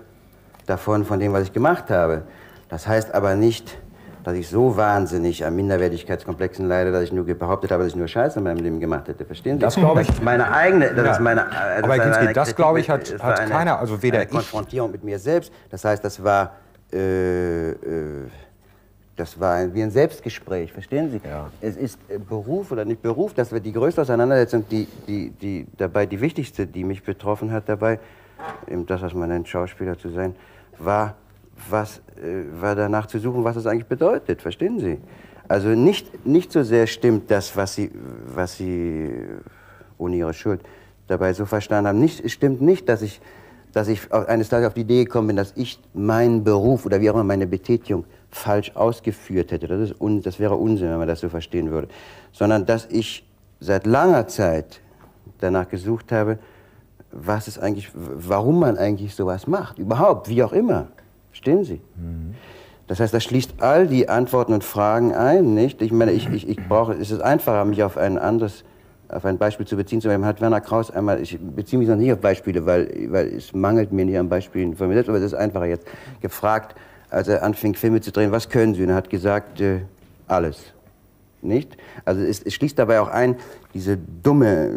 davon, von dem, was ich gemacht habe. Das heißt aber nicht, dass ich so wahnsinnig an Minderwertigkeitskomplexen leide, dass ich nur behauptet habe, dass ich nur Scheiße in meinem Leben gemacht hätte. Verstehen Sie? Das glaube ich. Das ist meine eigene... Das ja. ist meine, das aber Herr Kinski, das glaube ich hat, hat eine, keiner, also weder eine ich... Konfrontierung mit mir selbst. Das heißt, das war... Äh, äh, das war ein, wie ein Selbstgespräch, verstehen Sie? Ja. Es ist Beruf oder nicht Beruf, das wird die größte Auseinandersetzung, die, die, die dabei die wichtigste, die mich betroffen hat dabei, eben das, was man nennt, Schauspieler zu sein, war... Was äh, war danach zu suchen, was das eigentlich bedeutet, verstehen Sie? Also nicht, nicht so sehr stimmt das, was Sie, was Sie ohne Ihre Schuld dabei so verstanden haben. Es stimmt nicht, dass ich, dass ich eines Tages auf die Idee gekommen bin, dass ich meinen Beruf oder wie auch immer meine Betätigung falsch ausgeführt hätte. Das, ist un, das wäre Unsinn, wenn man das so verstehen würde. Sondern dass ich seit langer Zeit danach gesucht habe, was ist eigentlich, warum man eigentlich sowas macht, überhaupt, wie auch immer. Verstehen Sie? Mhm. Das heißt, das schließt all die Antworten und Fragen ein, nicht? Ich meine, ich, ich, ich brauche, es ist einfacher, mich auf ein anderes, auf ein Beispiel zu beziehen. Zum Beispiel hat Werner Krauss einmal, ich beziehe mich noch nicht auf Beispiele, weil, weil es mangelt mir nicht an Beispielen von mir selbst, aber es ist einfacher jetzt, gefragt, als er anfing, Filme zu drehen, was können Sie? Und er hat gesagt, äh, alles. Nicht? Also es, es schließt dabei auch ein, diese dumme,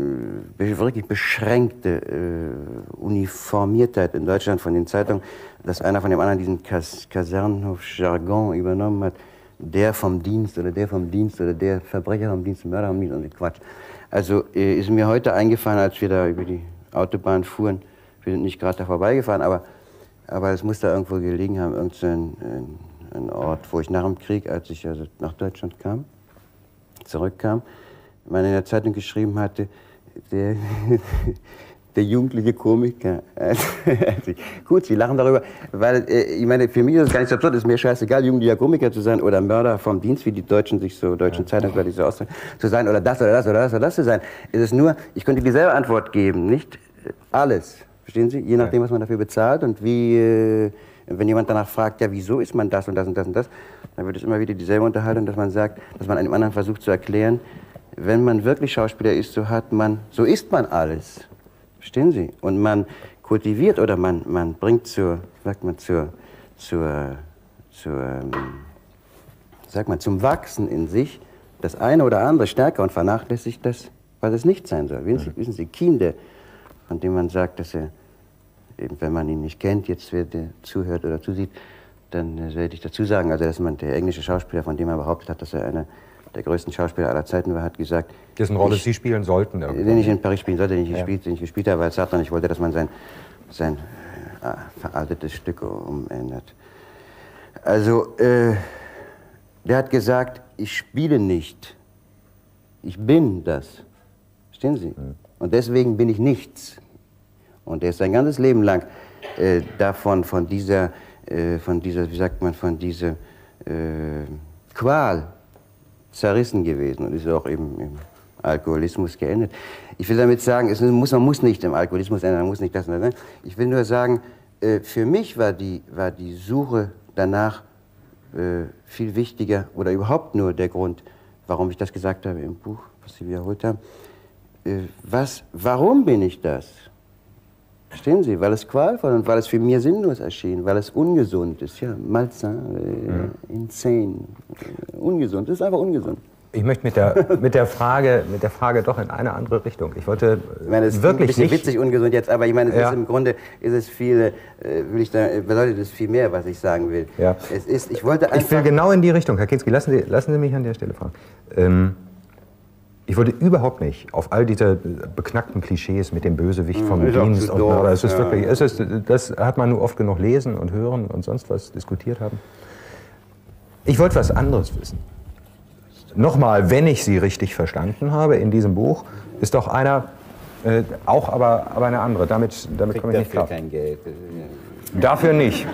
wirklich beschränkte äh, Uniformiertheit in Deutschland von den Zeitungen, dass einer von dem anderen diesen Kas Kasernenhof-Jargon übernommen hat, der vom Dienst oder der vom Dienst oder der Verbrecher vom Dienst, Mörder vom Dienst und Quatsch. Also äh, ist mir heute eingefallen, als wir da über die Autobahn fuhren, wir sind nicht gerade da vorbeigefahren, aber aber es muss da irgendwo gelegen haben, irgendein ein, ein Ort, wo ich nach dem Krieg, als ich also nach Deutschland kam, zurückkam, man in der Zeitung geschrieben hatte, der, der jugendliche Komiker. Also, gut, Sie lachen darüber, weil ich meine, für mich ist es gar nicht so absurd, es ist mir scheißegal, jugendlicher Komiker zu sein oder Mörder vom Dienst, wie die Deutschen sich so, deutschen Zeitungen so aussehen, zu sein oder das oder das oder das oder das zu sein. Es ist nur, ich könnte dieselbe Antwort geben, nicht alles, verstehen Sie, je nachdem, was man dafür bezahlt und wie, wenn jemand danach fragt, ja, wieso ist man das und das und das und das, dann wird es immer wieder dieselbe Unterhaltung, dass man sagt, dass man einem anderen versucht zu erklären, wenn man wirklich Schauspieler ist, so hat man, so ist man alles. Verstehen Sie? Und man kultiviert oder man, man bringt zur, sagt man, zur, zur, zur, ähm, sagt man, zum Wachsen in sich das eine oder andere stärker und vernachlässigt das, was es nicht sein soll. Wissen Sie, wissen Sie, Kinder, von dem man sagt, dass er, eben wenn man ihn nicht kennt, jetzt wer der zuhört oder zusieht, dann äh, werde ich dazu sagen, also dass man, der englische Schauspieler, von dem er behauptet hat, dass er einer der größten Schauspieler aller Zeiten war, hat gesagt... Dessen Rolle ich, Sie spielen sollten. Irgendwie. Den ich in Paris spielen sollte, den ich, ja. gespielt, den ich gespielt habe, weil Sartre nicht wollte, dass man sein, sein äh, veraltetes Stück umändert. Also, äh, der hat gesagt, ich spiele nicht. Ich bin das. Verstehen Sie? Hm. Und deswegen bin ich nichts. Und er ist sein ganzes Leben lang äh, davon, von dieser... von dieser, wie sagt man, von dieser äh, Qual zerrissen gewesen und ist auch eben im Alkoholismus geendet. Ich will damit sagen, es muss, man muss nicht im Alkoholismus enden, man muss nicht das und das. Ich will nur sagen, äh, für mich war die, war die Suche danach äh, viel wichtiger oder überhaupt nur der Grund, warum ich das gesagt habe im Buch, was Sie wiederholt haben. Äh, was, warum bin ich das? Verstehen Sie? Weil es qualvoll und weil es für mir sinnlos erschien, weil es ungesund ist. Ja, malsain, äh, mhm. insane, ungesund, es ist einfach ungesund. Ich möchte mit der, mit, der Frage, mit der Frage doch in eine andere Richtung. Ich wollte ich meine, das wirklich ist ein bisschen nicht witzig ungesund jetzt, aber ich meine, es ja. ist im Grunde ist es viel, äh, will ich da, bedeutet es viel mehr, was ich sagen will. Ja. Es ist, ich wollte einfach ich will genau in die Richtung, Herr Kinski, lassen Sie, lassen Sie mich an der Stelle fragen. Ähm, ich wollte überhaupt nicht auf all diese beknackten Klischees mit dem Bösewicht vom ich Dienst. Glaub, und, oder es ist ja. wirklich, es ist, das hat man nur oft genug lesen und hören und sonst was diskutiert haben. Ich wollte was anderes wissen. Nochmal, wenn ich Sie richtig verstanden habe, in diesem Buch ist doch einer, äh, auch aber, aber eine andere. Damit, damit komme ich nicht klar. Kein Geld. Dafür nicht.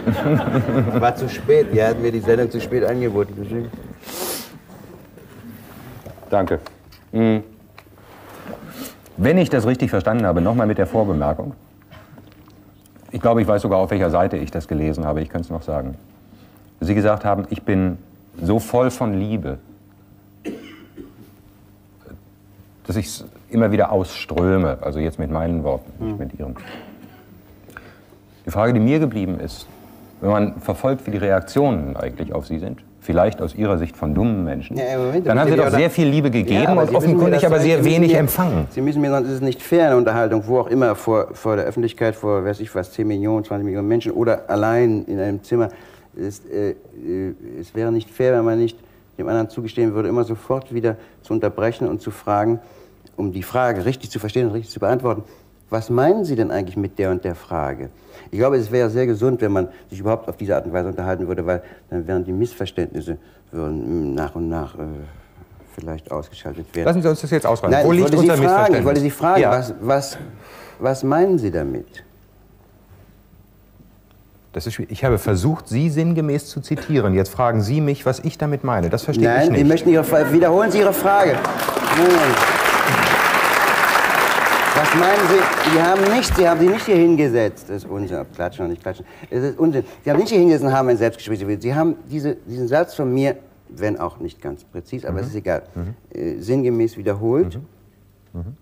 War zu spät. Ja, hatten wir die Sendung zu spät angeboten. Danke. Mhm. Wenn ich das richtig verstanden habe, nochmal mit der Vorbemerkung. Ich glaube, ich weiß sogar, auf welcher Seite ich das gelesen habe. Ich kann es noch sagen. Sie gesagt haben, ich bin so voll von Liebe, dass ich es immer wieder ausströme, also jetzt mit meinen Worten, nicht mit Ihren. Die Frage, die mir geblieben ist, wenn man verfolgt, wie die Reaktionen eigentlich auf Sie sind, vielleicht aus Ihrer Sicht von dummen Menschen, ja, Moment, dann haben Sie doch sehr viel Liebe gegeben ja, und offenkundig aber sehr wenig empfangen. Sie müssen mir sagen, es ist nicht fair in der Unterhaltung, wo auch immer, vor, vor der Öffentlichkeit, vor, weiß ich was, zehn Millionen, zwanzig Millionen Menschen oder allein in einem Zimmer. Es, äh, es wäre nicht fair, wenn man nicht dem anderen zugestehen würde, immer sofort wieder zu unterbrechen und zu fragen, um die Frage richtig zu verstehen und richtig zu beantworten. Was meinen Sie denn eigentlich mit der und der Frage? Ich glaube, es wäre sehr gesund, wenn man sich überhaupt auf diese Art und Weise unterhalten würde, weil dann wären die Missverständnisse würden nach und nach äh, vielleicht ausgeschaltet werden. Lassen Sie uns das jetzt ausräumen. Nein, Wo liegt unser fragen, Missverständnis? Ich wollte Sie fragen, ja. was, was, was meinen Sie damit? Das ist schwierig. Ich habe versucht, Sie sinngemäß zu zitieren. Jetzt fragen Sie mich, was ich damit meine. Das verstehe Nein, ich nicht. Nein, Sie möchten Ihre Frage. Wiederholen Sie Ihre Frage. Was meinen Sie? Sie haben nicht, Sie haben Sie nicht hier hingesetzt. Das ist Unsinn, ob klatschen oder nicht klatschen. Es ist Unsinn. Sie haben nicht hier hingesetzt und haben ein Selbstgespräch gewählt. Sie haben diese, diesen Satz von mir, wenn auch nicht ganz präzis, aber mhm. es ist egal, mhm. äh, sinngemäß wiederholt, mhm. Mhm.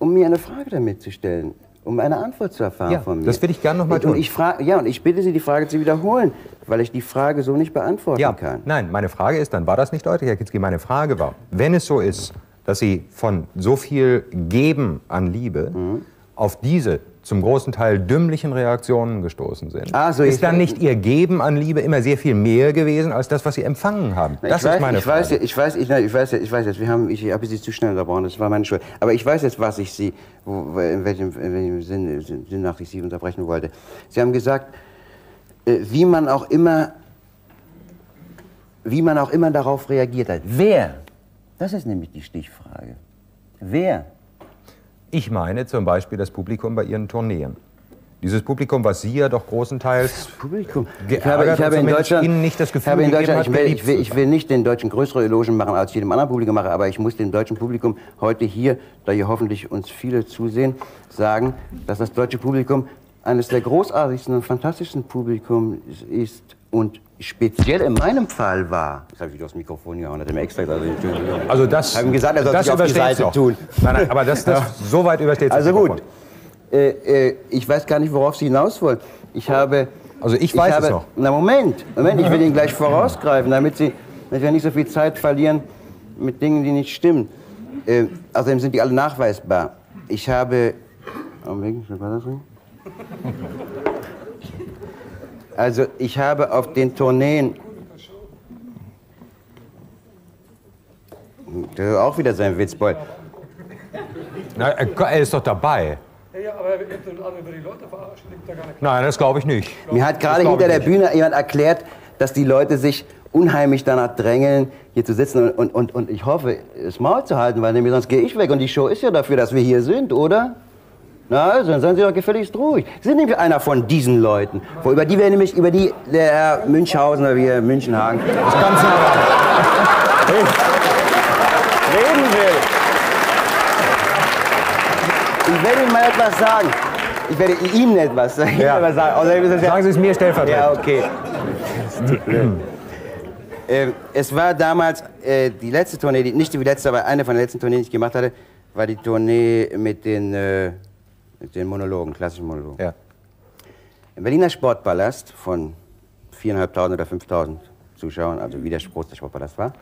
um mir eine Frage damit zu stellen. Um eine Antwort zu erfahren ja, von mir. Das will ich gerne noch mal tun. Und ich frage, ja, und ich bitte Sie, die Frage zu wiederholen, weil ich die Frage so nicht beantworten ja, kann. Nein, meine Frage ist, dann war das nicht deutlich, Herr Kinski, meine Frage war, wenn es so ist, dass Sie von so viel Geben an Liebe mhm. auf diese zum großen Teil dümmlichen Reaktionen gestoßen sind, ah, so ist dann nicht Ihr Geben an Liebe immer sehr viel mehr gewesen, als das, was Sie empfangen haben? Na, das ist weiß, meine ich Frage. Weiß, ich weiß, ich, nein, ich weiß, ich weiß jetzt, wir haben, ich habe Sie zu schnell unterbrochen, das war meine Schuld. Aber ich weiß jetzt, was ich Sie, wo, in welchem, in welchem Sinne, Sinn nach ich Sie unterbrechen wollte. Sie haben gesagt, wie man auch immer, wie man auch immer darauf reagiert hat. Wer? Das ist nämlich die Stichfrage. Wer? Ich meine zum Beispiel das Publikum bei Ihren Tourneen. Dieses Publikum, was Sie ja doch großenteils Publikum. Ich habe, ich habe in Deutschland Ihnen nicht das Gefühl gegeben hat, ich will, ich, will, ich will nicht den Deutschen größere Elogen machen, als ich jedem anderen Publikum mache, aber ich muss dem deutschen Publikum heute hier, da hier hoffentlich uns viele zusehen, sagen, dass das deutsche Publikum eines der großartigsten und fantastischsten Publikum ist und speziell in meinem Fall war. Das habe ich wieder aufs Mikrofon gehauen, hat er mir extra gesagt. Also das, haben gesagt, er soll das sich auf die Seite tun. Nein, nein, aber das, das ja. so weit übersteht es. Also gut, äh, äh, ich weiß gar nicht, worauf Sie hinaus wollen. Ich habe... Also ich weiß ich habe, es noch. Na Moment, Moment, ich will Ihnen gleich vorausgreifen, damit Sie damit wir nicht so viel Zeit verlieren mit Dingen, die nicht stimmen. Äh, außerdem sind die alle nachweisbar. Ich habe... Also ich habe auf den Tourneen, das ist auch wieder sein Witzbold. Na, er ist doch dabei. Ja, aber die Leute verarschen, liegt da gar nicht. Nein, das glaube ich nicht. Mir hat gerade hinter der Bühne jemand erklärt, dass die Leute sich unheimlich danach drängeln, hier zu sitzen und, und, und ich hoffe, das Maul zu halten, weil nämlich sonst gehe ich weg und die Show ist ja dafür, dass wir hier sind, oder? Na also, dann seien Sie doch gefälligst ruhig. Sie sind nämlich einer von diesen Leuten. Wo, über die wäre nämlich, über die, der Herr Münchhausen oder wie Herr Münchenhagen, das Ganze reden will. Ich werde ihm mal etwas sagen. Ich werde ihm etwas sagen. Ja. Etwas sagen. Außerdem ist das ja sagen Sie es mir stellvertretend. Ja, okay. äh, es war damals äh, die letzte Tournee, die, nicht die letzte, aber eine von den letzten Tourneen, die ich gemacht hatte, war die Tournee mit den... Äh, Mit den Monologen, klassischen Monologen. Ja. Im Berliner Sportpalast von viertausendfünfhundert oder fünftausend Zuschauern, also wie der Groß der Sportpalast war,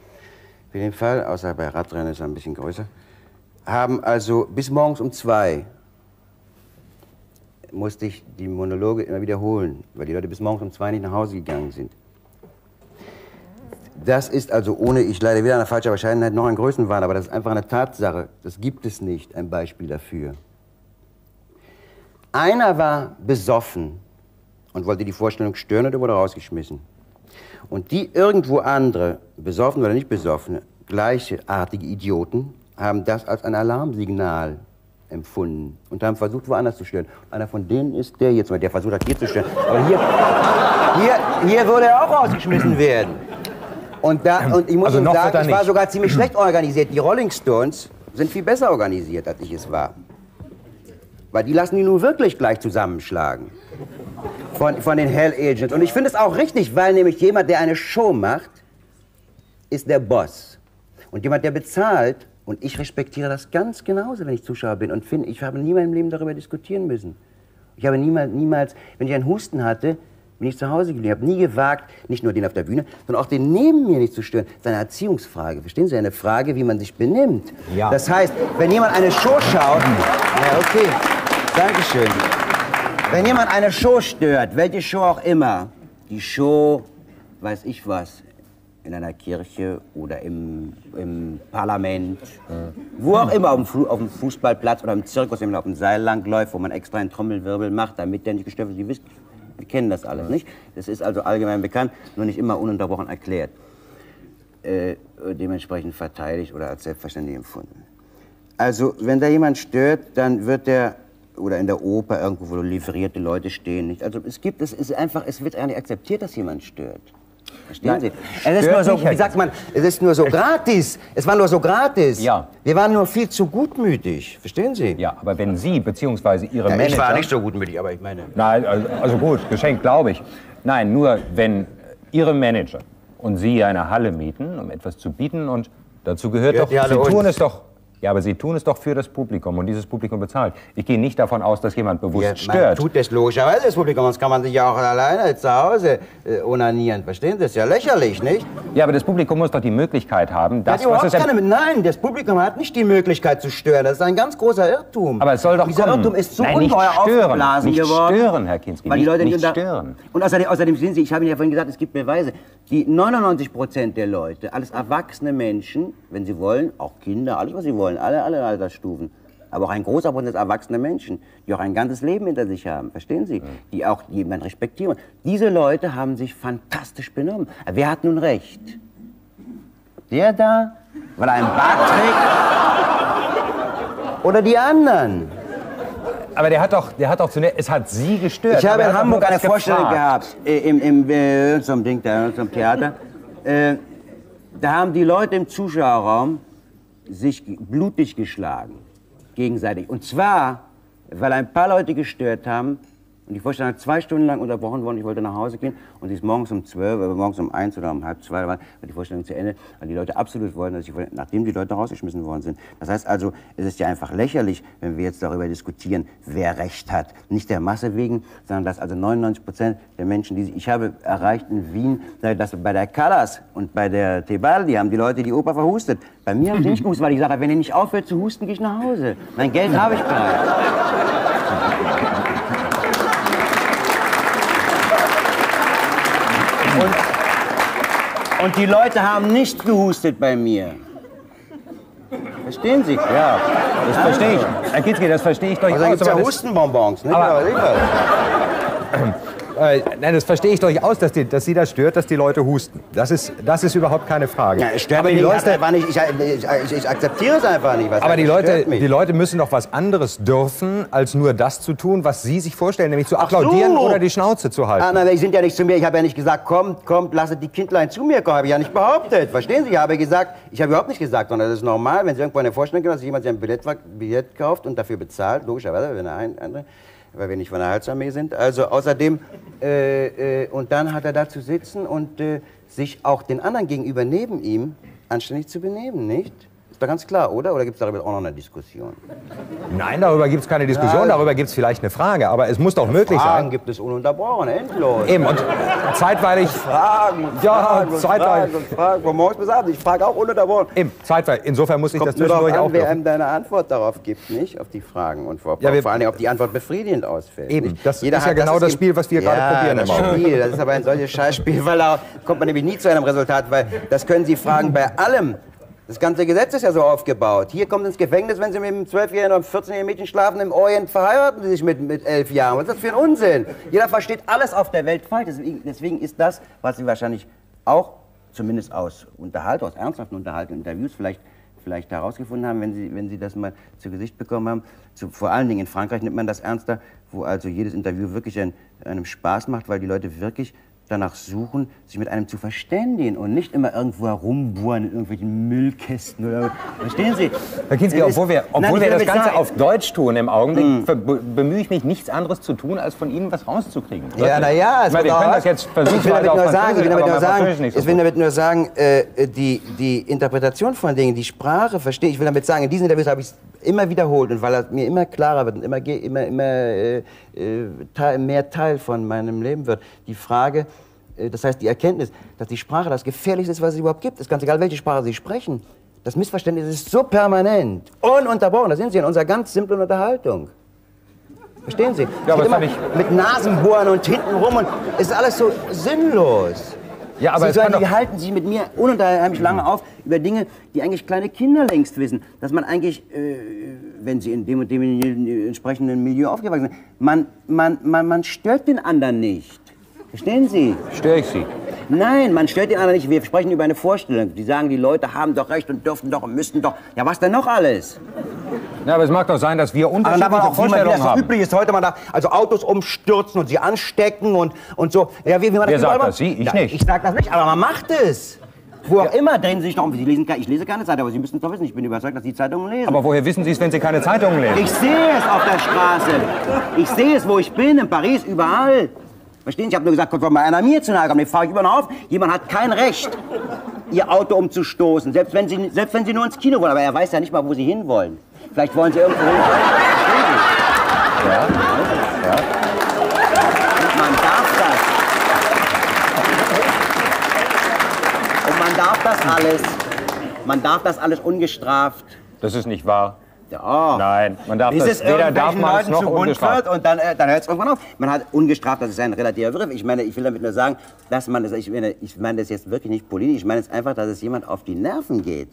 für den Fall, außer bei Radrennern ist er ein bisschen größer, haben also bis morgens um zwei musste ich die Monologe immer wiederholen, weil die Leute bis morgens um zwei nicht nach Hause gegangen sind. Das ist also, ohne, ich leide weder an der falschen Wahrscheinlichkeit noch an Größenwahn, aber das ist einfach eine Tatsache. Das gibt es nicht, ein Beispiel dafür. Einer war besoffen und wollte die Vorstellung stören und er wurde rausgeschmissen. Und die irgendwo andere, besoffen oder nicht besoffene, gleichartige Idioten, haben das als ein Alarmsignal empfunden und haben versucht, woanders zu stören. Einer von denen ist der jetzt, der versucht hat, hier zu stören. Aber hier, hier, hier würde er auch rausgeschmissen werden. Und, da, und ich muss also Ihnen sagen, ich war nicht. sogar ziemlich schlecht organisiert. Die Rolling Stones sind viel besser organisiert, als ich es war. Weil die lassen die nun wirklich gleich zusammenschlagen. Von, von den Hell Agents. Und ich finde es auch richtig, weil nämlich jemand, der eine Show macht, ist der Boss. Und jemand, der bezahlt, und ich respektiere das ganz genauso, wenn ich Zuschauer bin. Und finde, ich habe nie in meinem Leben darüber diskutieren müssen. Ich habe niemals, niemals wenn ich einen Husten hatte, bin ich zu Hause geblieben, habe nie gewagt, nicht nur den auf der Bühne, sondern auch den neben mir nicht zu stören. Das ist eine Erziehungsfrage, verstehen Sie? Eine Frage, wie man sich benimmt. Ja. Das heißt, wenn jemand eine Show schaut, ja, okay, Dankeschön. Wenn jemand eine Show stört, welche Show auch immer, die Show, weiß ich was, in einer Kirche oder im, im Parlament, äh. wo auch immer, auf dem, auf dem Fußballplatz oder im Zirkus, wenn man auf dem Seil langläuft, wo man extra einen Trommelwirbel macht, damit der nicht gestört wird, Sie wissen, wir kennen das alles nicht. Das ist also allgemein bekannt, nur nicht immer ununterbrochen erklärt. Äh, dementsprechend verteidigt oder als selbstverständlich empfunden. Also, wenn da jemand stört, dann wird der, oder in der Oper irgendwo, wo livrierte Leute stehen, nicht? Also, es gibt, es ist einfach, es wird eigentlich akzeptiert, dass jemand stört. Verstehen Sie? Es ist nur so, wie sagt man, es ist nur so gratis. Es war nur so gratis. Ja. Wir waren nur viel zu gutmütig. Verstehen Sie? Ja, aber wenn Sie, beziehungsweise Ihre ja, Manager... Ich war nicht so gutmütig, aber ich meine... Nein, also gut, geschenkt, glaube ich. Nein, nur wenn Ihre Manager und Sie eine Halle mieten, um etwas zu bieten und dazu gehört doch, Sie tun es doch... Ja, aber Sie tun es doch für das Publikum und dieses Publikum bezahlt. Ich gehe nicht davon aus, dass jemand bewusst ja, stört. Man tut das logischerweise, das Publikum, sonst kann man sich ja auch alleine zu Hause äh, onanieren, verstehen Sie? Das ist ja lächerlich, nicht? Ja, aber das Publikum muss doch die Möglichkeit haben, das, ja, was es... Keine, nein, das Publikum hat nicht die Möglichkeit zu stören, das ist ein ganz großer Irrtum. Aber es soll doch Dieser kommen. Irrtum ist so nein, ungeheuer aufgeblasen nicht geworden. Nicht stören, Herr Kinski, weil die Leute nicht, nicht stören. Und außerdem, außerdem sehen Sie, ich habe Ihnen ja vorhin gesagt, es gibt Beweise, die neunundneunzig Prozent der Leute, alles erwachsene Menschen, wenn sie wollen, auch Kinder, alles, was sie wollen, alle, alle Altersstufen, aber auch ein großer Prozess erwachsener Menschen, die auch ein ganzes Leben hinter sich haben, verstehen Sie? Ja. Die auch jemanden respektieren. Diese Leute haben sich fantastisch benommen. Wer hat nun recht? Der da, weil er einen Bart trägt? Oder die anderen? Aber der hat doch, der hat doch zunächst, es hat Sie gestört. Ich habe in Hamburg eine Vorstellung gehabt, äh, im, im äh, zum Ding da, zum Theater. Äh, da haben die Leute im Zuschauerraum sich blutig geschlagen, gegenseitig. Und zwar, weil ein paar Leute gestört haben und die Vorstellung zwei Stunden lang unterbrochen worden, ich wollte nach Hause gehen und es ist morgens um zwölf, oder morgens um eins oder um halb zwei war die Vorstellung zu Ende, weil die Leute absolut wollten, dass ich, nachdem die Leute rausgeschmissen worden sind. Das heißt also, es ist ja einfach lächerlich, wenn wir jetzt darüber diskutieren, wer Recht hat. Nicht der Masse wegen, sondern dass also neunundneunzig Prozent der Menschen, die ich habe erreicht in Wien, dass bei der Callas und bei der Tebaldi haben die Leute die Oper verhustet. Bei mir haben sie nicht gehustet, weil ich gesagt habe, wenn ihr nicht aufhört zu husten, gehe ich nach Hause. Mein Geld habe ich bereits. Und, und die Leute haben nicht gehustet bei mir. Verstehen Sie? Ja, das verstehe ich. Herr Kinski, das verstehe ich durchaus. Also ja Hustenbonbons, ne? Aber, aber, äh, nein, das verstehe ich durchaus, dass, die, dass Sie das stört, dass die Leute husten. Das ist, das ist überhaupt keine Frage. Ja, es stört aber die nicht, Leute, aber nicht, ich, ich, ich, ich akzeptiere es einfach nicht. Was aber die Leute, die Leute müssen doch was anderes dürfen, als nur das zu tun, was Sie sich vorstellen, nämlich zu applaudieren so. Oder die Schnauze zu halten. Ah, nein, Sie sind ja nicht zu mir. Ich habe ja nicht gesagt, kommt, kommt, lasset die Kindlein zu mir kommen. Habe ich ja nicht behauptet. Verstehen Sie? Ich habe gesagt, ich habe überhaupt nicht gesagt, sondern das ist normal, wenn Sie irgendwo eine Vorstellung haben, dass jemand ein Billett, Billett kauft und dafür bezahlt, logischerweise, wenn er ein, andere. Weil wir nicht von der Halsarmee sind. Also außerdem, äh, äh, und dann hat er da zu sitzen und äh, sich auch den anderen gegenüber neben ihm anständig zu benehmen, nicht? doch ganz klar, oder? Oder gibt es darüber auch noch eine Diskussion? Nein, darüber gibt es keine Diskussion, darüber gibt es vielleicht eine Frage, aber es muss doch ja, möglich Fragen sein. Fragen gibt es ununterbrochen, endlos. Eben, und zeitweilig... Fragen und ja, Fragen und zeitweilig. Fragen und Fragen, von morgens bis abends, ich frage auch ununterbrochen. Eben, zeitweilig, insofern muss ich Kommt das zwischendurch auch... wer einem deine Antwort darauf gibt, nicht? Auf die Fragen und vor, ja, wir, vor allem, ob die Antwort befriedigend ausfällt. Eben, nicht? Das Jeder ist ja genau das, das Spiel, was wir ja, gerade probieren. Das Spiel, das ist aber ein solches Scheißspiel, weil da kommt man nämlich nie zu einem Resultat, weil das können Sie fragen bei allem. Das ganze Gesetz ist ja so aufgebaut. Hier kommt ins Gefängnis, wenn Sie mit einem zwölfjährigen oder vierzehnjährigen Mädchen schlafen, im Orient verheiraten Sie sich mit, mit elf Jahren. Was ist das für ein Unsinn? Jeder versteht alles auf der Welt falsch. Deswegen ist das, was Sie wahrscheinlich auch, zumindest aus Unterhaltung, aus ernsthaften Unterhaltung, Interviews vielleicht, vielleicht herausgefunden haben, wenn Sie, wenn Sie das mal zu Gesicht bekommen haben. Zu, vor allen Dingen in Frankreich nimmt man das ernster, wo also jedes Interview wirklich ein, einem Spaß macht, weil die Leute wirklich danach suchen, sich mit einem zu verständigen und nicht immer irgendwo herumbohren in irgendwelchen Müllkästen oder... Verstehen Sie? Herr Kinski, obwohl wir, obwohl Nein, wir das Ganze sagen. auf Deutsch tun im Augenblick, mm. bemühe ich mich, nichts anderes zu tun, als von Ihnen was rauszukriegen. Ja, naja, es wird auch... Ich will damit nur sagen, ich will damit nur sagen, ich will damit nur sagen äh, die, die Interpretation von Dingen, die Sprache, verstehe ich, will damit sagen, in diesen Interviews habe ich es immer wiederholt und weil das mir immer klarer wird und immer, immer, immer äh, teil, mehr Teil von meinem Leben wird, die Frage, das heißt die Erkenntnis, dass die Sprache das Gefährlichste ist, was es überhaupt gibt. Es ist ganz egal, welche Sprache Sie sprechen. Das Missverständnis ist so permanent, ununterbrochen. Da sind Sie in unserer ganz simplen Unterhaltung. Verstehen Sie? Ja, aber immer mit Nasenbohren und hinten rum und es ist alles so sinnlos. Ja, aber Sie sagen, die halten sich mit mir ununterheimlich lange auf über Dinge, die eigentlich kleine Kinder längst wissen. Dass man eigentlich, äh, wenn sie in dem und dem entsprechenden Milieu aufgewachsen sind, man, man, man, man stört den anderen nicht. Verstehen Sie? Störe ich Sie? Nein, man stört den anderen nicht. Wir sprechen über eine Vorstellung. Die sagen, die Leute haben doch recht und dürfen doch und müssten doch. Ja, was denn noch alles? Ja, aber es mag doch sein, dass wir unterschiedliche also, auch Vorstellungen wie man, wie das haben. Das üblich ist heute, man darf also Autos umstürzen und sie anstecken und, und so. Ja, wie, wie man Wer das sagt das? Sie? Ich ja, nicht. Ich sag das nicht, aber man macht es. Wo auch ja. immer drehen Sie sich noch um. Sie lesen, ich lese keine Zeitung, aber Sie müssen es doch wissen. Ich bin überzeugt, dass Sie Zeitungen lesen. Aber woher wissen Sie es, wenn Sie keine Zeitungen lesen? Ich sehe es auf der Straße. Ich sehe es, wo ich bin, in Paris, überall. Verstehen Sie? Ich habe nur gesagt, kommt mal einer mir zu nahe kommen, den fahre ich über noch auf. Jemand hat kein Recht, Ihr Auto umzustoßen. Selbst wenn, Sie, selbst wenn Sie nur ins Kino wollen. Aber er weiß ja nicht mal, wo Sie hinwollen. Vielleicht wollen Sie irgendwo hin. Ja, ja. Und man darf das. Und man darf das alles. Man darf das alles ungestraft. Das ist nicht wahr. Ja. Nein, man darf Bis das es weder darf man es noch ungestraft. Und dann, äh, dann hört es irgendwann auf. Man hat ungestraft, das ist ein relativer Begriff. Ich meine, ich will damit nur sagen, dass man das, ich meine, ich meine das jetzt wirklich nicht politisch, ich meine es einfach, dass es jemand auf die Nerven geht.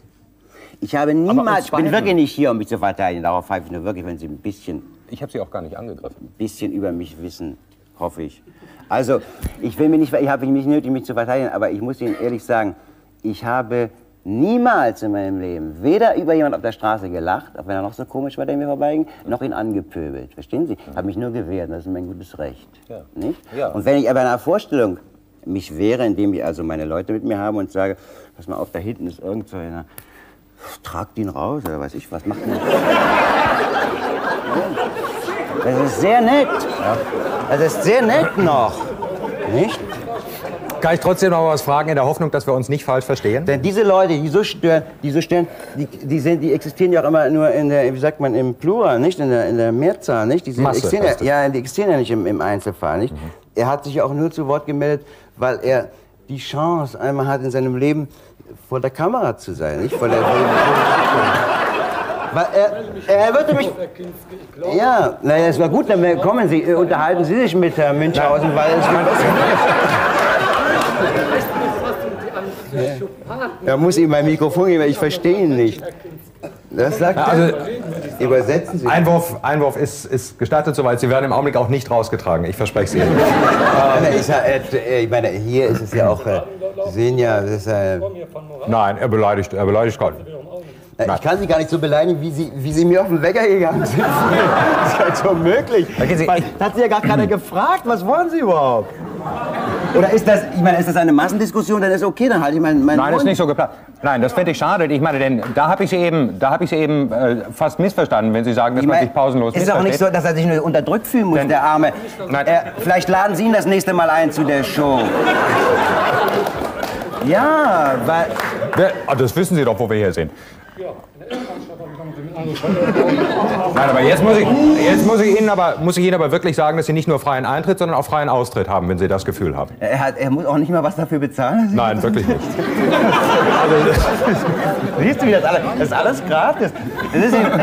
Ich habe niemals, ich bin wirklich nicht hier, um mich zu verteidigen, darauf pfeife ich nur wirklich, wenn Sie ein bisschen... Ich habe Sie auch gar nicht angegriffen. Ein bisschen über mich wissen, hoffe ich. Also, ich will mir nicht, ich habe mich nötig, mich zu verteidigen, aber ich muss Ihnen ehrlich sagen, ich habe... niemals in meinem Leben weder über jemanden auf der Straße gelacht, auch wenn er noch so komisch war, der mir vorbeiging, noch ihn angepöbelt. Verstehen Sie? Ich habe mich nur gewehrt, das ist mein gutes Recht. Ja. Nicht? Ja. Und wenn ich aber in einer Vorstellung mich wehre, indem ich also meine Leute mit mir habe und sage, pass mal auf, da hinten ist irgend so einer, tragt ihn raus oder weiß ich was, macht ihn. Das ist sehr nett. Das ist sehr nett noch. Nicht? Kann ich trotzdem noch was fragen, in der Hoffnung, dass wir uns nicht falsch verstehen? Denn diese Leute, die so stören, die, so stören, die, die, sind, die existieren ja auch immer nur in der, wie sagt man, im Plural, nicht? In der, in der Mehrzahl, nicht? Die sind, Masse, existieren, ja, die existieren ja nicht im, im Einzelfall, nicht? Mhm. Er hat sich auch nur zu Wort gemeldet, weil er die Chance einmal hat, in seinem Leben vor der Kamera zu sein, nicht? Vor der Weil er, er würde mich... Ja, naja, es war gut, dann kommen Sie, unterhalten Sie sich mit Herrn Münchhausen, weil es... Er muss ihm mein Mikrofon geben, ich verstehe ihn nicht. Das sagt er. Also, übersetzen Sie. Einwurf, Einwurf ist, ist gestattet soweit. Sie werden im Augenblick auch nicht rausgetragen, ich verspreche es Ihnen. Ich meine, hier ist es ja auch... Sie sehen ja, das ist, äh, Nein, er beleidigt, er beleidigt Gott. Nein. Ich kann Sie gar nicht so beleidigen, wie Sie, wie Sie mir auf den Wecker gegangen sind. Das ist halt so möglich. Da hat Sie ja gar keiner gefragt, was wollen Sie überhaupt? Oder ist das, ich meine, ist das eine Massendiskussion, dann ist okay, dann halte ich meinen mein Nein, Mund. Ist nicht so geplant. Nein, das fände ich schade. Ich meine, denn da habe ich Sie eben, da habe ich Sie eben äh, fast missverstanden, wenn Sie sagen, dass ich meine, man sich pausenlos missversteht. Ist auch nicht so, dass er sich nur unterdrückt fühlen muss, denn, der Arme. Nein. Äh, vielleicht laden Sie ihn das nächste Mal ein zu der Show. Ja, weil... Das wissen Sie doch, wo wir hier sind. Ja, Nein, aber jetzt muss ich, jetzt muss ich Ihnen aber, muss ich Ihnen aber wirklich sagen, dass Sie nicht nur freien Eintritt, sondern auch freien Austritt haben, wenn Sie das Gefühl haben. Er, hat, er muss auch nicht mal was dafür bezahlen? Nein, wirklich nicht. Also, siehst du, wie das alles, das ist alles gratis. Das ist, ich habe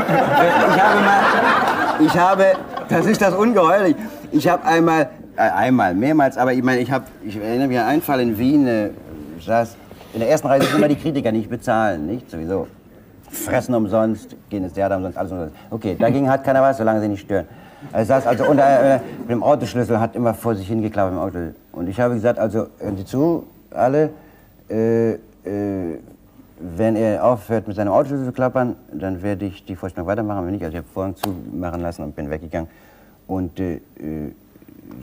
mal, ich habe, das ist das Ungeheuerlich. Ich habe einmal, äh, einmal, mehrmals, aber ich meine, ich habe, ich erinnere mich an einen Fall in Wien, äh, saß, in der ersten Reihe sind immer die Kritiker nicht bezahlen, nicht? Sowieso. Fressen umsonst, gehen ins Theater umsonst, alles umsonst. Okay, dagegen hat keiner was, solange sie nicht stören. Er saß also unter, äh, mit dem Autoschlüssel, hat immer vor sich hingeklappert im Auto. Und ich habe gesagt, also, hören Sie zu, alle, äh, äh, wenn er aufhört mit seinem Autoschlüssel zu klappern, dann werde ich die Vorstellung weitermachen, wenn nicht. Also ich habe Vorhang zumachen lassen und bin weggegangen. Und äh,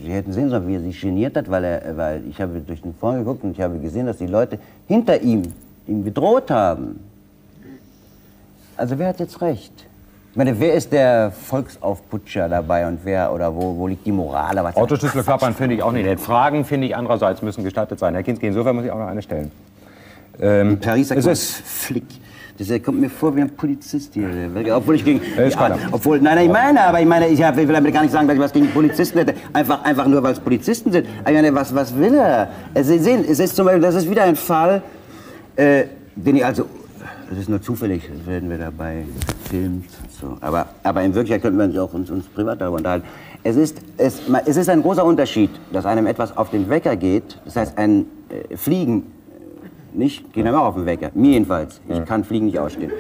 Sie hätten sehen sollen, wie er sich geniert hat, weil, er, weil ich habe durch den Vorhang geguckt und ich habe gesehen, dass die Leute hinter ihm, ihm gedroht haben. Also wer hat jetzt recht? Ich meine, wer ist der Volksaufputscher dabei und wer oder wo, wo liegt die Moral? Autoschlüsselklappern finde ich auch nicht. Fragen finde ich andererseits müssen gestattet sein. Herr Kinski, insofern muss ich auch noch eine stellen. Ähm, die Pariser Konflikt. Das kommt mir vor wie ein Polizist hier, obwohl ich gegen... Ja, obwohl, nein, nein, ich meine, aber ich meine, ich will damit gar nicht sagen, dass ich was gegen Polizisten hätte. Einfach, einfach nur, weil es Polizisten sind. Ich meine, was, was will er? Sie sehen, es ist zum Beispiel, das ist wieder ein Fall, äh, den ich also... Das ist nur zufällig, werden wir dabei gefilmt. So. Aber, aber in Wirklichkeit könnten wir uns auch uns, uns privat darüber unterhalten. Es ist, es, es ist ein großer Unterschied, dass einem etwas auf den Wecker geht, das heißt ein äh, Fliegen... Nicht? Gehen aber auch auf den Wecker. Mir jedenfalls. Ich kann Fliegen nicht ausstehen.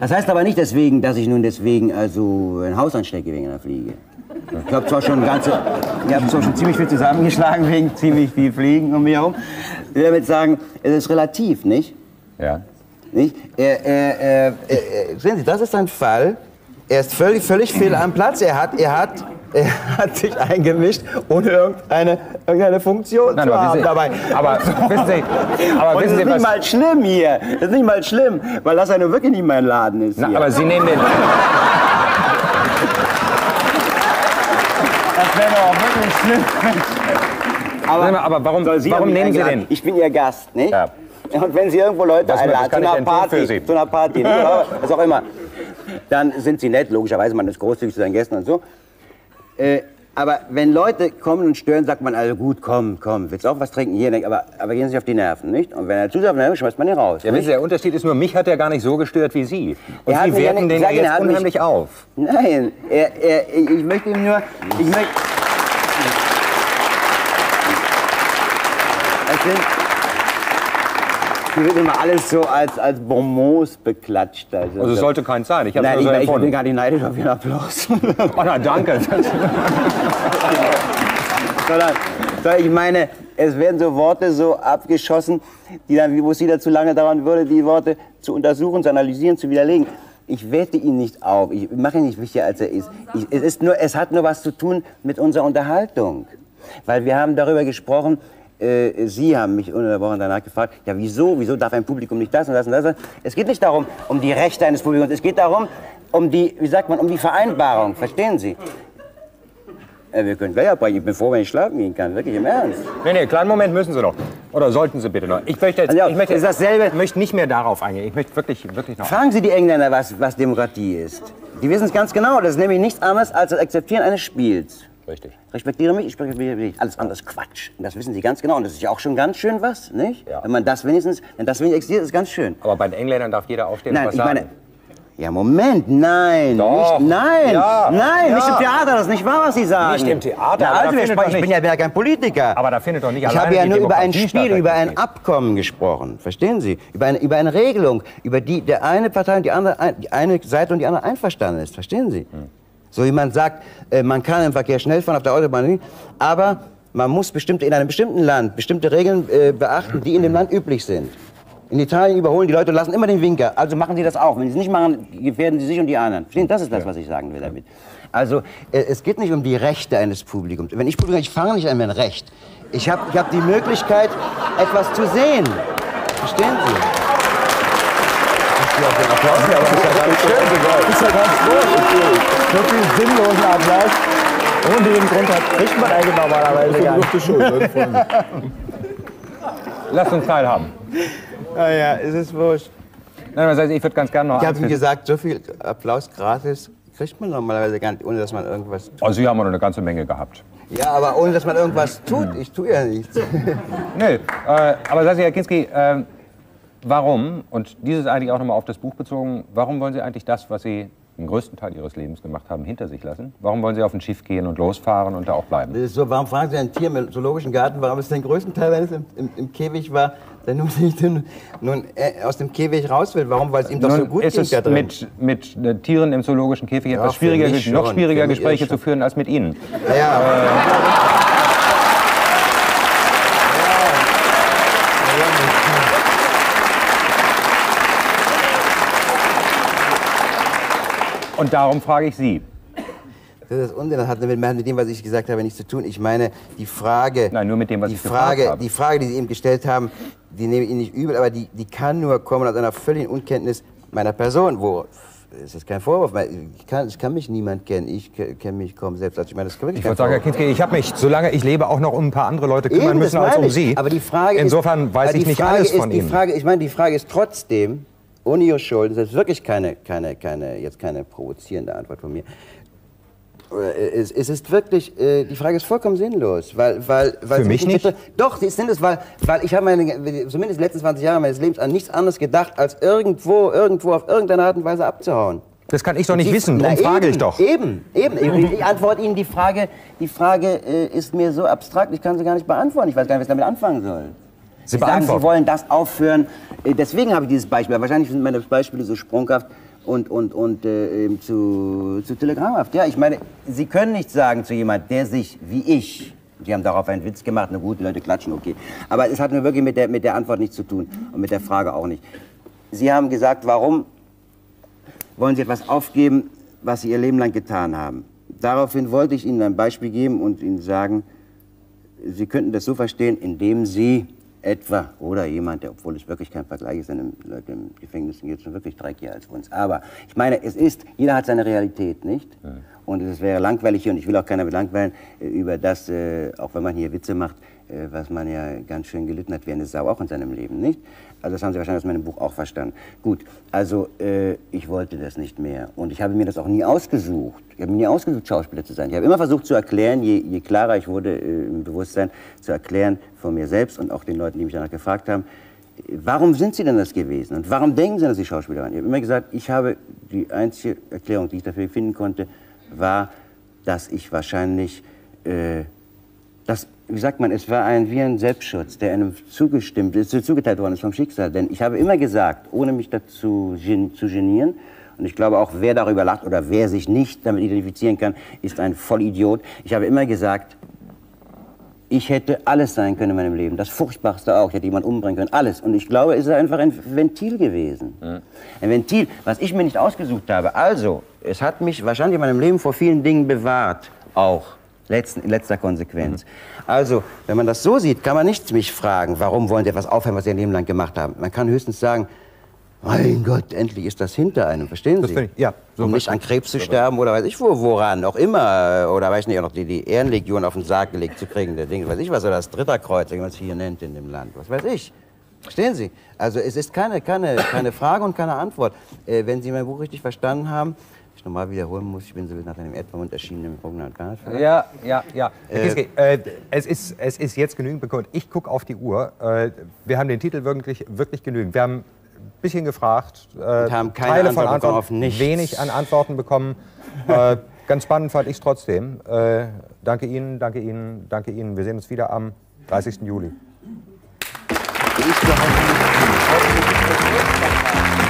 Das heißt aber nicht deswegen, dass ich nun deswegen also ein Haus anstecke wegen einer Fliege. Ich habe zwar schon ganze, ich habe zwar schon ziemlich viel zusammengeschlagen wegen ziemlich viel Fliegen um mich herum. Ich will damit sagen, es ist relativ, nicht? Ja. Nicht? Äh, äh, äh, äh, sehen Sie, das ist ein Fall. Er ist völlig, völlig fehl am Platz. Er hat, er hat, er hat sich eingemischt, ohne irgendeine, irgendeine Funktion Nein, zu aber haben Sie, dabei. Aber wissen Sie, aber und wissen das ist Sie, nicht mal schlimm hier. Das ist nicht mal schlimm, weil das ja nun wirklich nicht mein Laden ist. Na, aber Sie nehmen den. Das wäre doch wirklich schlimm. Aber, mal, aber warum, warum nehmen Sie den? Ich bin Ihr Gast, nicht? Ja. Und wenn Sie irgendwo Leute einladen, zu einer Party, zu einer Party, was auch immer, dann sind Sie nett, logischerweise, man ist großzügig zu seinen Gästen und so. Äh, aber wenn Leute kommen und stören, sagt man, also gut, komm, komm, willst du auch was trinken? Hier, aber, aber gehen Sie nicht auf die Nerven, nicht? Und wenn er zusagt, dann schmeißt man ihn raus. Ja, wissen Sie, der Unterschied ist nur, mich hat er gar nicht so gestört wie Sie. Und Sie werten den ja jetzt unheimlich auf. Nein, er, er, ich, ich möchte ihm nur... Ich möchte, es sind, Hier wird immer alles so als, als Bonbons beklatscht. Also, also es sollte keins sein. Ich, Nein, so ich, ich bin gar nicht neidisch auf Ihren Applaus. Oh na, danke. Sondern, sondern ich meine, es werden so Worte so abgeschossen, die dann, wo es wieder zu lange dauern würde, die Worte zu untersuchen, zu analysieren, zu widerlegen. Ich werte ihn nicht auf. Ich mache ihn nicht wichtiger, als er ist. Ich, es, ist nur, es hat nur was zu tun mit unserer Unterhaltung. Weil wir haben darüber gesprochen, Sie haben mich ununterbrochen danach gefragt, ja wieso, wieso darf ein Publikum nicht das und das und das? Es geht nicht darum, um die Rechte eines Publikums, es geht darum, um die, wie sagt man, um die Vereinbarung, verstehen Sie? Ja, wir können gleich abbrechen, ich bin froh, wenn ich schlafen gehen kann, wirklich im Ernst. Nee, nee, kleinen Moment müssen Sie noch, oder sollten Sie bitte noch. Ich möchte jetzt, also, ich möchte, ist dasselbe. möchte nicht mehr darauf eingehen, ich möchte wirklich, wirklich noch. Fragen Sie die Engländer, was, was Demokratie ist. Die wissen es ganz genau, das ist nämlich nichts anderes als das Akzeptieren eines Spiels. Richtig. Respektiere mich, ich respektiere mich. Alles andere ist Quatsch. Und das wissen Sie ganz genau. Und das ist ja auch schon ganz schön was, nicht? Ja. Wenn man das wenigstens, wenn das wenigstens existiert, ist ganz schön. Aber bei den Engländern darf jeder aufstehen und was sagen. Meine, ja, Moment, nein. Doch. Nicht, nein, ja. nein, ja. nicht im Theater, das ist nicht wahr, was Sie sagen. Nicht im Theater. Na, also wir sprechen, ich bin ja kein Politiker. Aber da findet doch nicht alleine die Demokratie. Ich habe ja nur über ein Spiel, über ein Abkommen gesprochen. Verstehen Sie? Über eine, über eine Regelung, über die der eine Partei und die andere, die eine Seite und die andere einverstanden ist. Verstehen Sie? Hm. So jemand sagt, man kann im Verkehr schnell fahren, auf der Autobahn hin, aber man muss bestimmte, in einem bestimmten Land bestimmte Regeln äh, beachten, die in dem Land üblich sind. In Italien überholen die Leute und lassen immer den Winker. Also machen Sie das auch. Wenn Sie es nicht machen, gefährden Sie sich und die anderen. Verstehen? Das ist das, was ich sagen will damit. Also äh, es geht nicht um die Rechte eines Publikums. Wenn ich Publikum, ich fange nicht an mein Recht. Ich habe ich hab die Möglichkeit, etwas zu sehen. Verstehen Sie? Ja, den Applaus, ja, aber das ist ja gar nicht schön geworden. Das ist ja ganz schön. So viel sinnlosen Applaus. Und den Grund hat kriegt man eigentlich normalerweise gar nicht. Lass uns teilhaben. Naja, es ist wurscht. Nein, das heißt, ich würde ganz gerne noch. Ich habe gesagt, so viel Applaus gratis kriegt man normalerweise gar nicht, ohne dass man irgendwas tut. Also, Sie haben noch eine ganze Menge gehabt. Ja, aber ohne dass man irgendwas tut. Ich tue ja nichts. Nö, äh, aber sagen Sie, Herr Kinski, äh, warum, und dieses eigentlich auch nochmal auf das Buch bezogen, warum wollen Sie eigentlich das, was Sie den größten Teil Ihres Lebens gemacht haben, hinter sich lassen? Warum wollen Sie auf ein Schiff gehen und losfahren und da auch bleiben? Das ist so, warum fragen Sie ein Tier im zoologischen Garten, warum es den größten Teil, wenn es im, im, im Käfig war, dann nun, nun, nun äh, aus dem Käfig raus will? Warum? Weil es ihm doch nun so gut ist ging es da drin. Mit, mit äh, Tieren im zoologischen Käfig ja, etwas schwieriger, noch schwieriger Gespräche zu führen als mit Ihnen. Ja, ja. Äh, Und darum frage ich Sie. Das ist Unsinn. Das hat mit dem, was ich gesagt habe, nichts zu tun. Ich meine, die Frage, Nein, nur mit dem, was die, ich Frage habe. die Frage, die Sie eben gestellt haben, die nehme ich Ihnen nicht übel, aber die, die kann nur kommen aus einer völligen Unkenntnis meiner Person. Wo, das ist kein Vorwurf. Ich kann, ich kann mich niemand kennen. Ich kenne mich kaum selbst. Also ich meine, das kann ich würde sagen, Herr Kinski, ich habe mich, solange ich lebe, auch noch um ein paar andere Leute kümmern eben, müssen als um Sie. Aber die Frage Insofern ist, weiß ich nicht Frage alles ist, von Ihnen. Die Frage, ich meine, die Frage ist trotzdem, ohne Ihre Schuld, das ist wirklich keine, keine, keine, jetzt keine provozierende Antwort von mir. Es, es ist wirklich, äh, die Frage ist vollkommen sinnlos, weil, weil, weil für mich nicht. Nicht. Doch, sie ist sinnlos, weil, weil ich habe meine, zumindest letzten zwanzig Jahre meines Lebens an nichts anderes gedacht, als irgendwo, irgendwo auf irgendeine Art und Weise abzuhauen. Das kann ich doch nicht sie, wissen, darum frage ich doch. Eben, eben. Ich, ich antworte Ihnen, die Frage, die Frage äh, ist mir so abstrakt, ich kann sie gar nicht beantworten. Ich weiß gar nicht, was ich damit anfangen soll. Sie, Sie sagen, Sie wollen das aufhören. Deswegen habe ich dieses Beispiel. Wahrscheinlich sind meine Beispiele so sprunghaft und, und, und äh, eben zu, zu telegrammhaft. Ja, ich meine, Sie können nicht sagen zu jemandem, der sich wie ich, Sie haben darauf einen Witz gemacht, na gut, Leute klatschen, okay. Aber es hat mir wirklich mit der, mit der Antwort nichts zu tun und mit der Frage auch nicht. Sie haben gesagt, warum wollen Sie etwas aufgeben, was Sie Ihr Leben lang getan haben? Daraufhin wollte ich Ihnen ein Beispiel geben und Ihnen sagen, Sie könnten das so verstehen, indem Sie etwa, oder jemand, der, obwohl es wirklich kein Vergleich ist, denn Leute im Gefängnis sind jetzt schon wirklich dreckiger als uns. Aber ich meine, es ist, jeder hat seine Realität, nicht? Ja. Und es wäre langweilig hier, und ich will auch keiner mit langweilen, über das, äh, auch wenn man hier Witze macht, äh, was man ja ganz schön gelitten hat, wie eine Sau auch in seinem Leben, nicht? Also das haben Sie wahrscheinlich aus meinem Buch auch verstanden. Gut, also äh, ich wollte das nicht mehr. Und ich habe mir das auch nie ausgesucht. Ich habe mir nie ausgesucht, Schauspieler zu sein. Ich habe immer versucht zu erklären, je, je klarer ich wurde äh, im Bewusstsein, zu erklären von mir selbst und auch den Leuten, die mich danach gefragt haben, warum sind Sie denn das gewesen? Und warum denken Sie, dass Sie Schauspieler waren? Ich habe immer gesagt, ich habe die einzige Erklärung, die ich dafür finden konnte, war, dass ich wahrscheinlich, äh, das, wie sagt man, es war ein, wie ein Selbstschutz, der einem zugestimmt ist, zugeteilt worden ist vom Schicksal. Denn ich habe immer gesagt, ohne mich dazu gen, zu genieren, und ich glaube auch, wer darüber lacht oder wer sich nicht damit identifizieren kann, ist ein Vollidiot. Ich habe immer gesagt, ich hätte alles sein können in meinem Leben, das Furchtbarste auch, ich hätte jemanden umbringen können, alles. Und ich glaube, es ist einfach ein Ventil gewesen. Ja. Ein Ventil, was ich mir nicht ausgesucht habe. Also, es hat mich wahrscheinlich in meinem Leben vor vielen Dingen bewahrt, auch. Letzten, in letzter Konsequenz. Mhm. Also, wenn man das so sieht, kann man nicht mich fragen, warum wollen Sie etwas aufhören, was Sie Ihr Leben lang gemacht haben. Man kann höchstens sagen, mein Gott, endlich ist das hinter einem, verstehen das Sie? Ich, ja, so um nicht an Krebs zu sterben oder weiß ich wo, woran, auch immer, oder weiß nicht, auch noch die, die Ehrenlegion auf den Sarg gelegt zu kriegen, der Ding, weiß ich was, oder das Ritterkreuz, wie man es hier nennt in dem Land, was weiß ich. Verstehen Sie? Also es ist keine, keine, keine Frage und keine Antwort. Äh, wenn Sie mein Buch richtig verstanden haben, ich nochmal wiederholen muss, ich bin so nach einem Edmund erschienenen Rogner und Bernhard. Ja, ja, ja. Äh, Kinski, äh, es, ist, es ist jetzt genügend bekannt. Ich gucke auf die Uhr. Äh, wir haben den Titel wirklich, wirklich genügend. Wir haben ein bisschen gefragt, äh, haben keine Teile von Antworten, auf nichts. Wenig an Antworten bekommen. äh, ganz spannend fand ich es trotzdem. Äh, danke Ihnen, danke Ihnen, danke Ihnen. Wir sehen uns wieder am dreißigsten Juli. Ich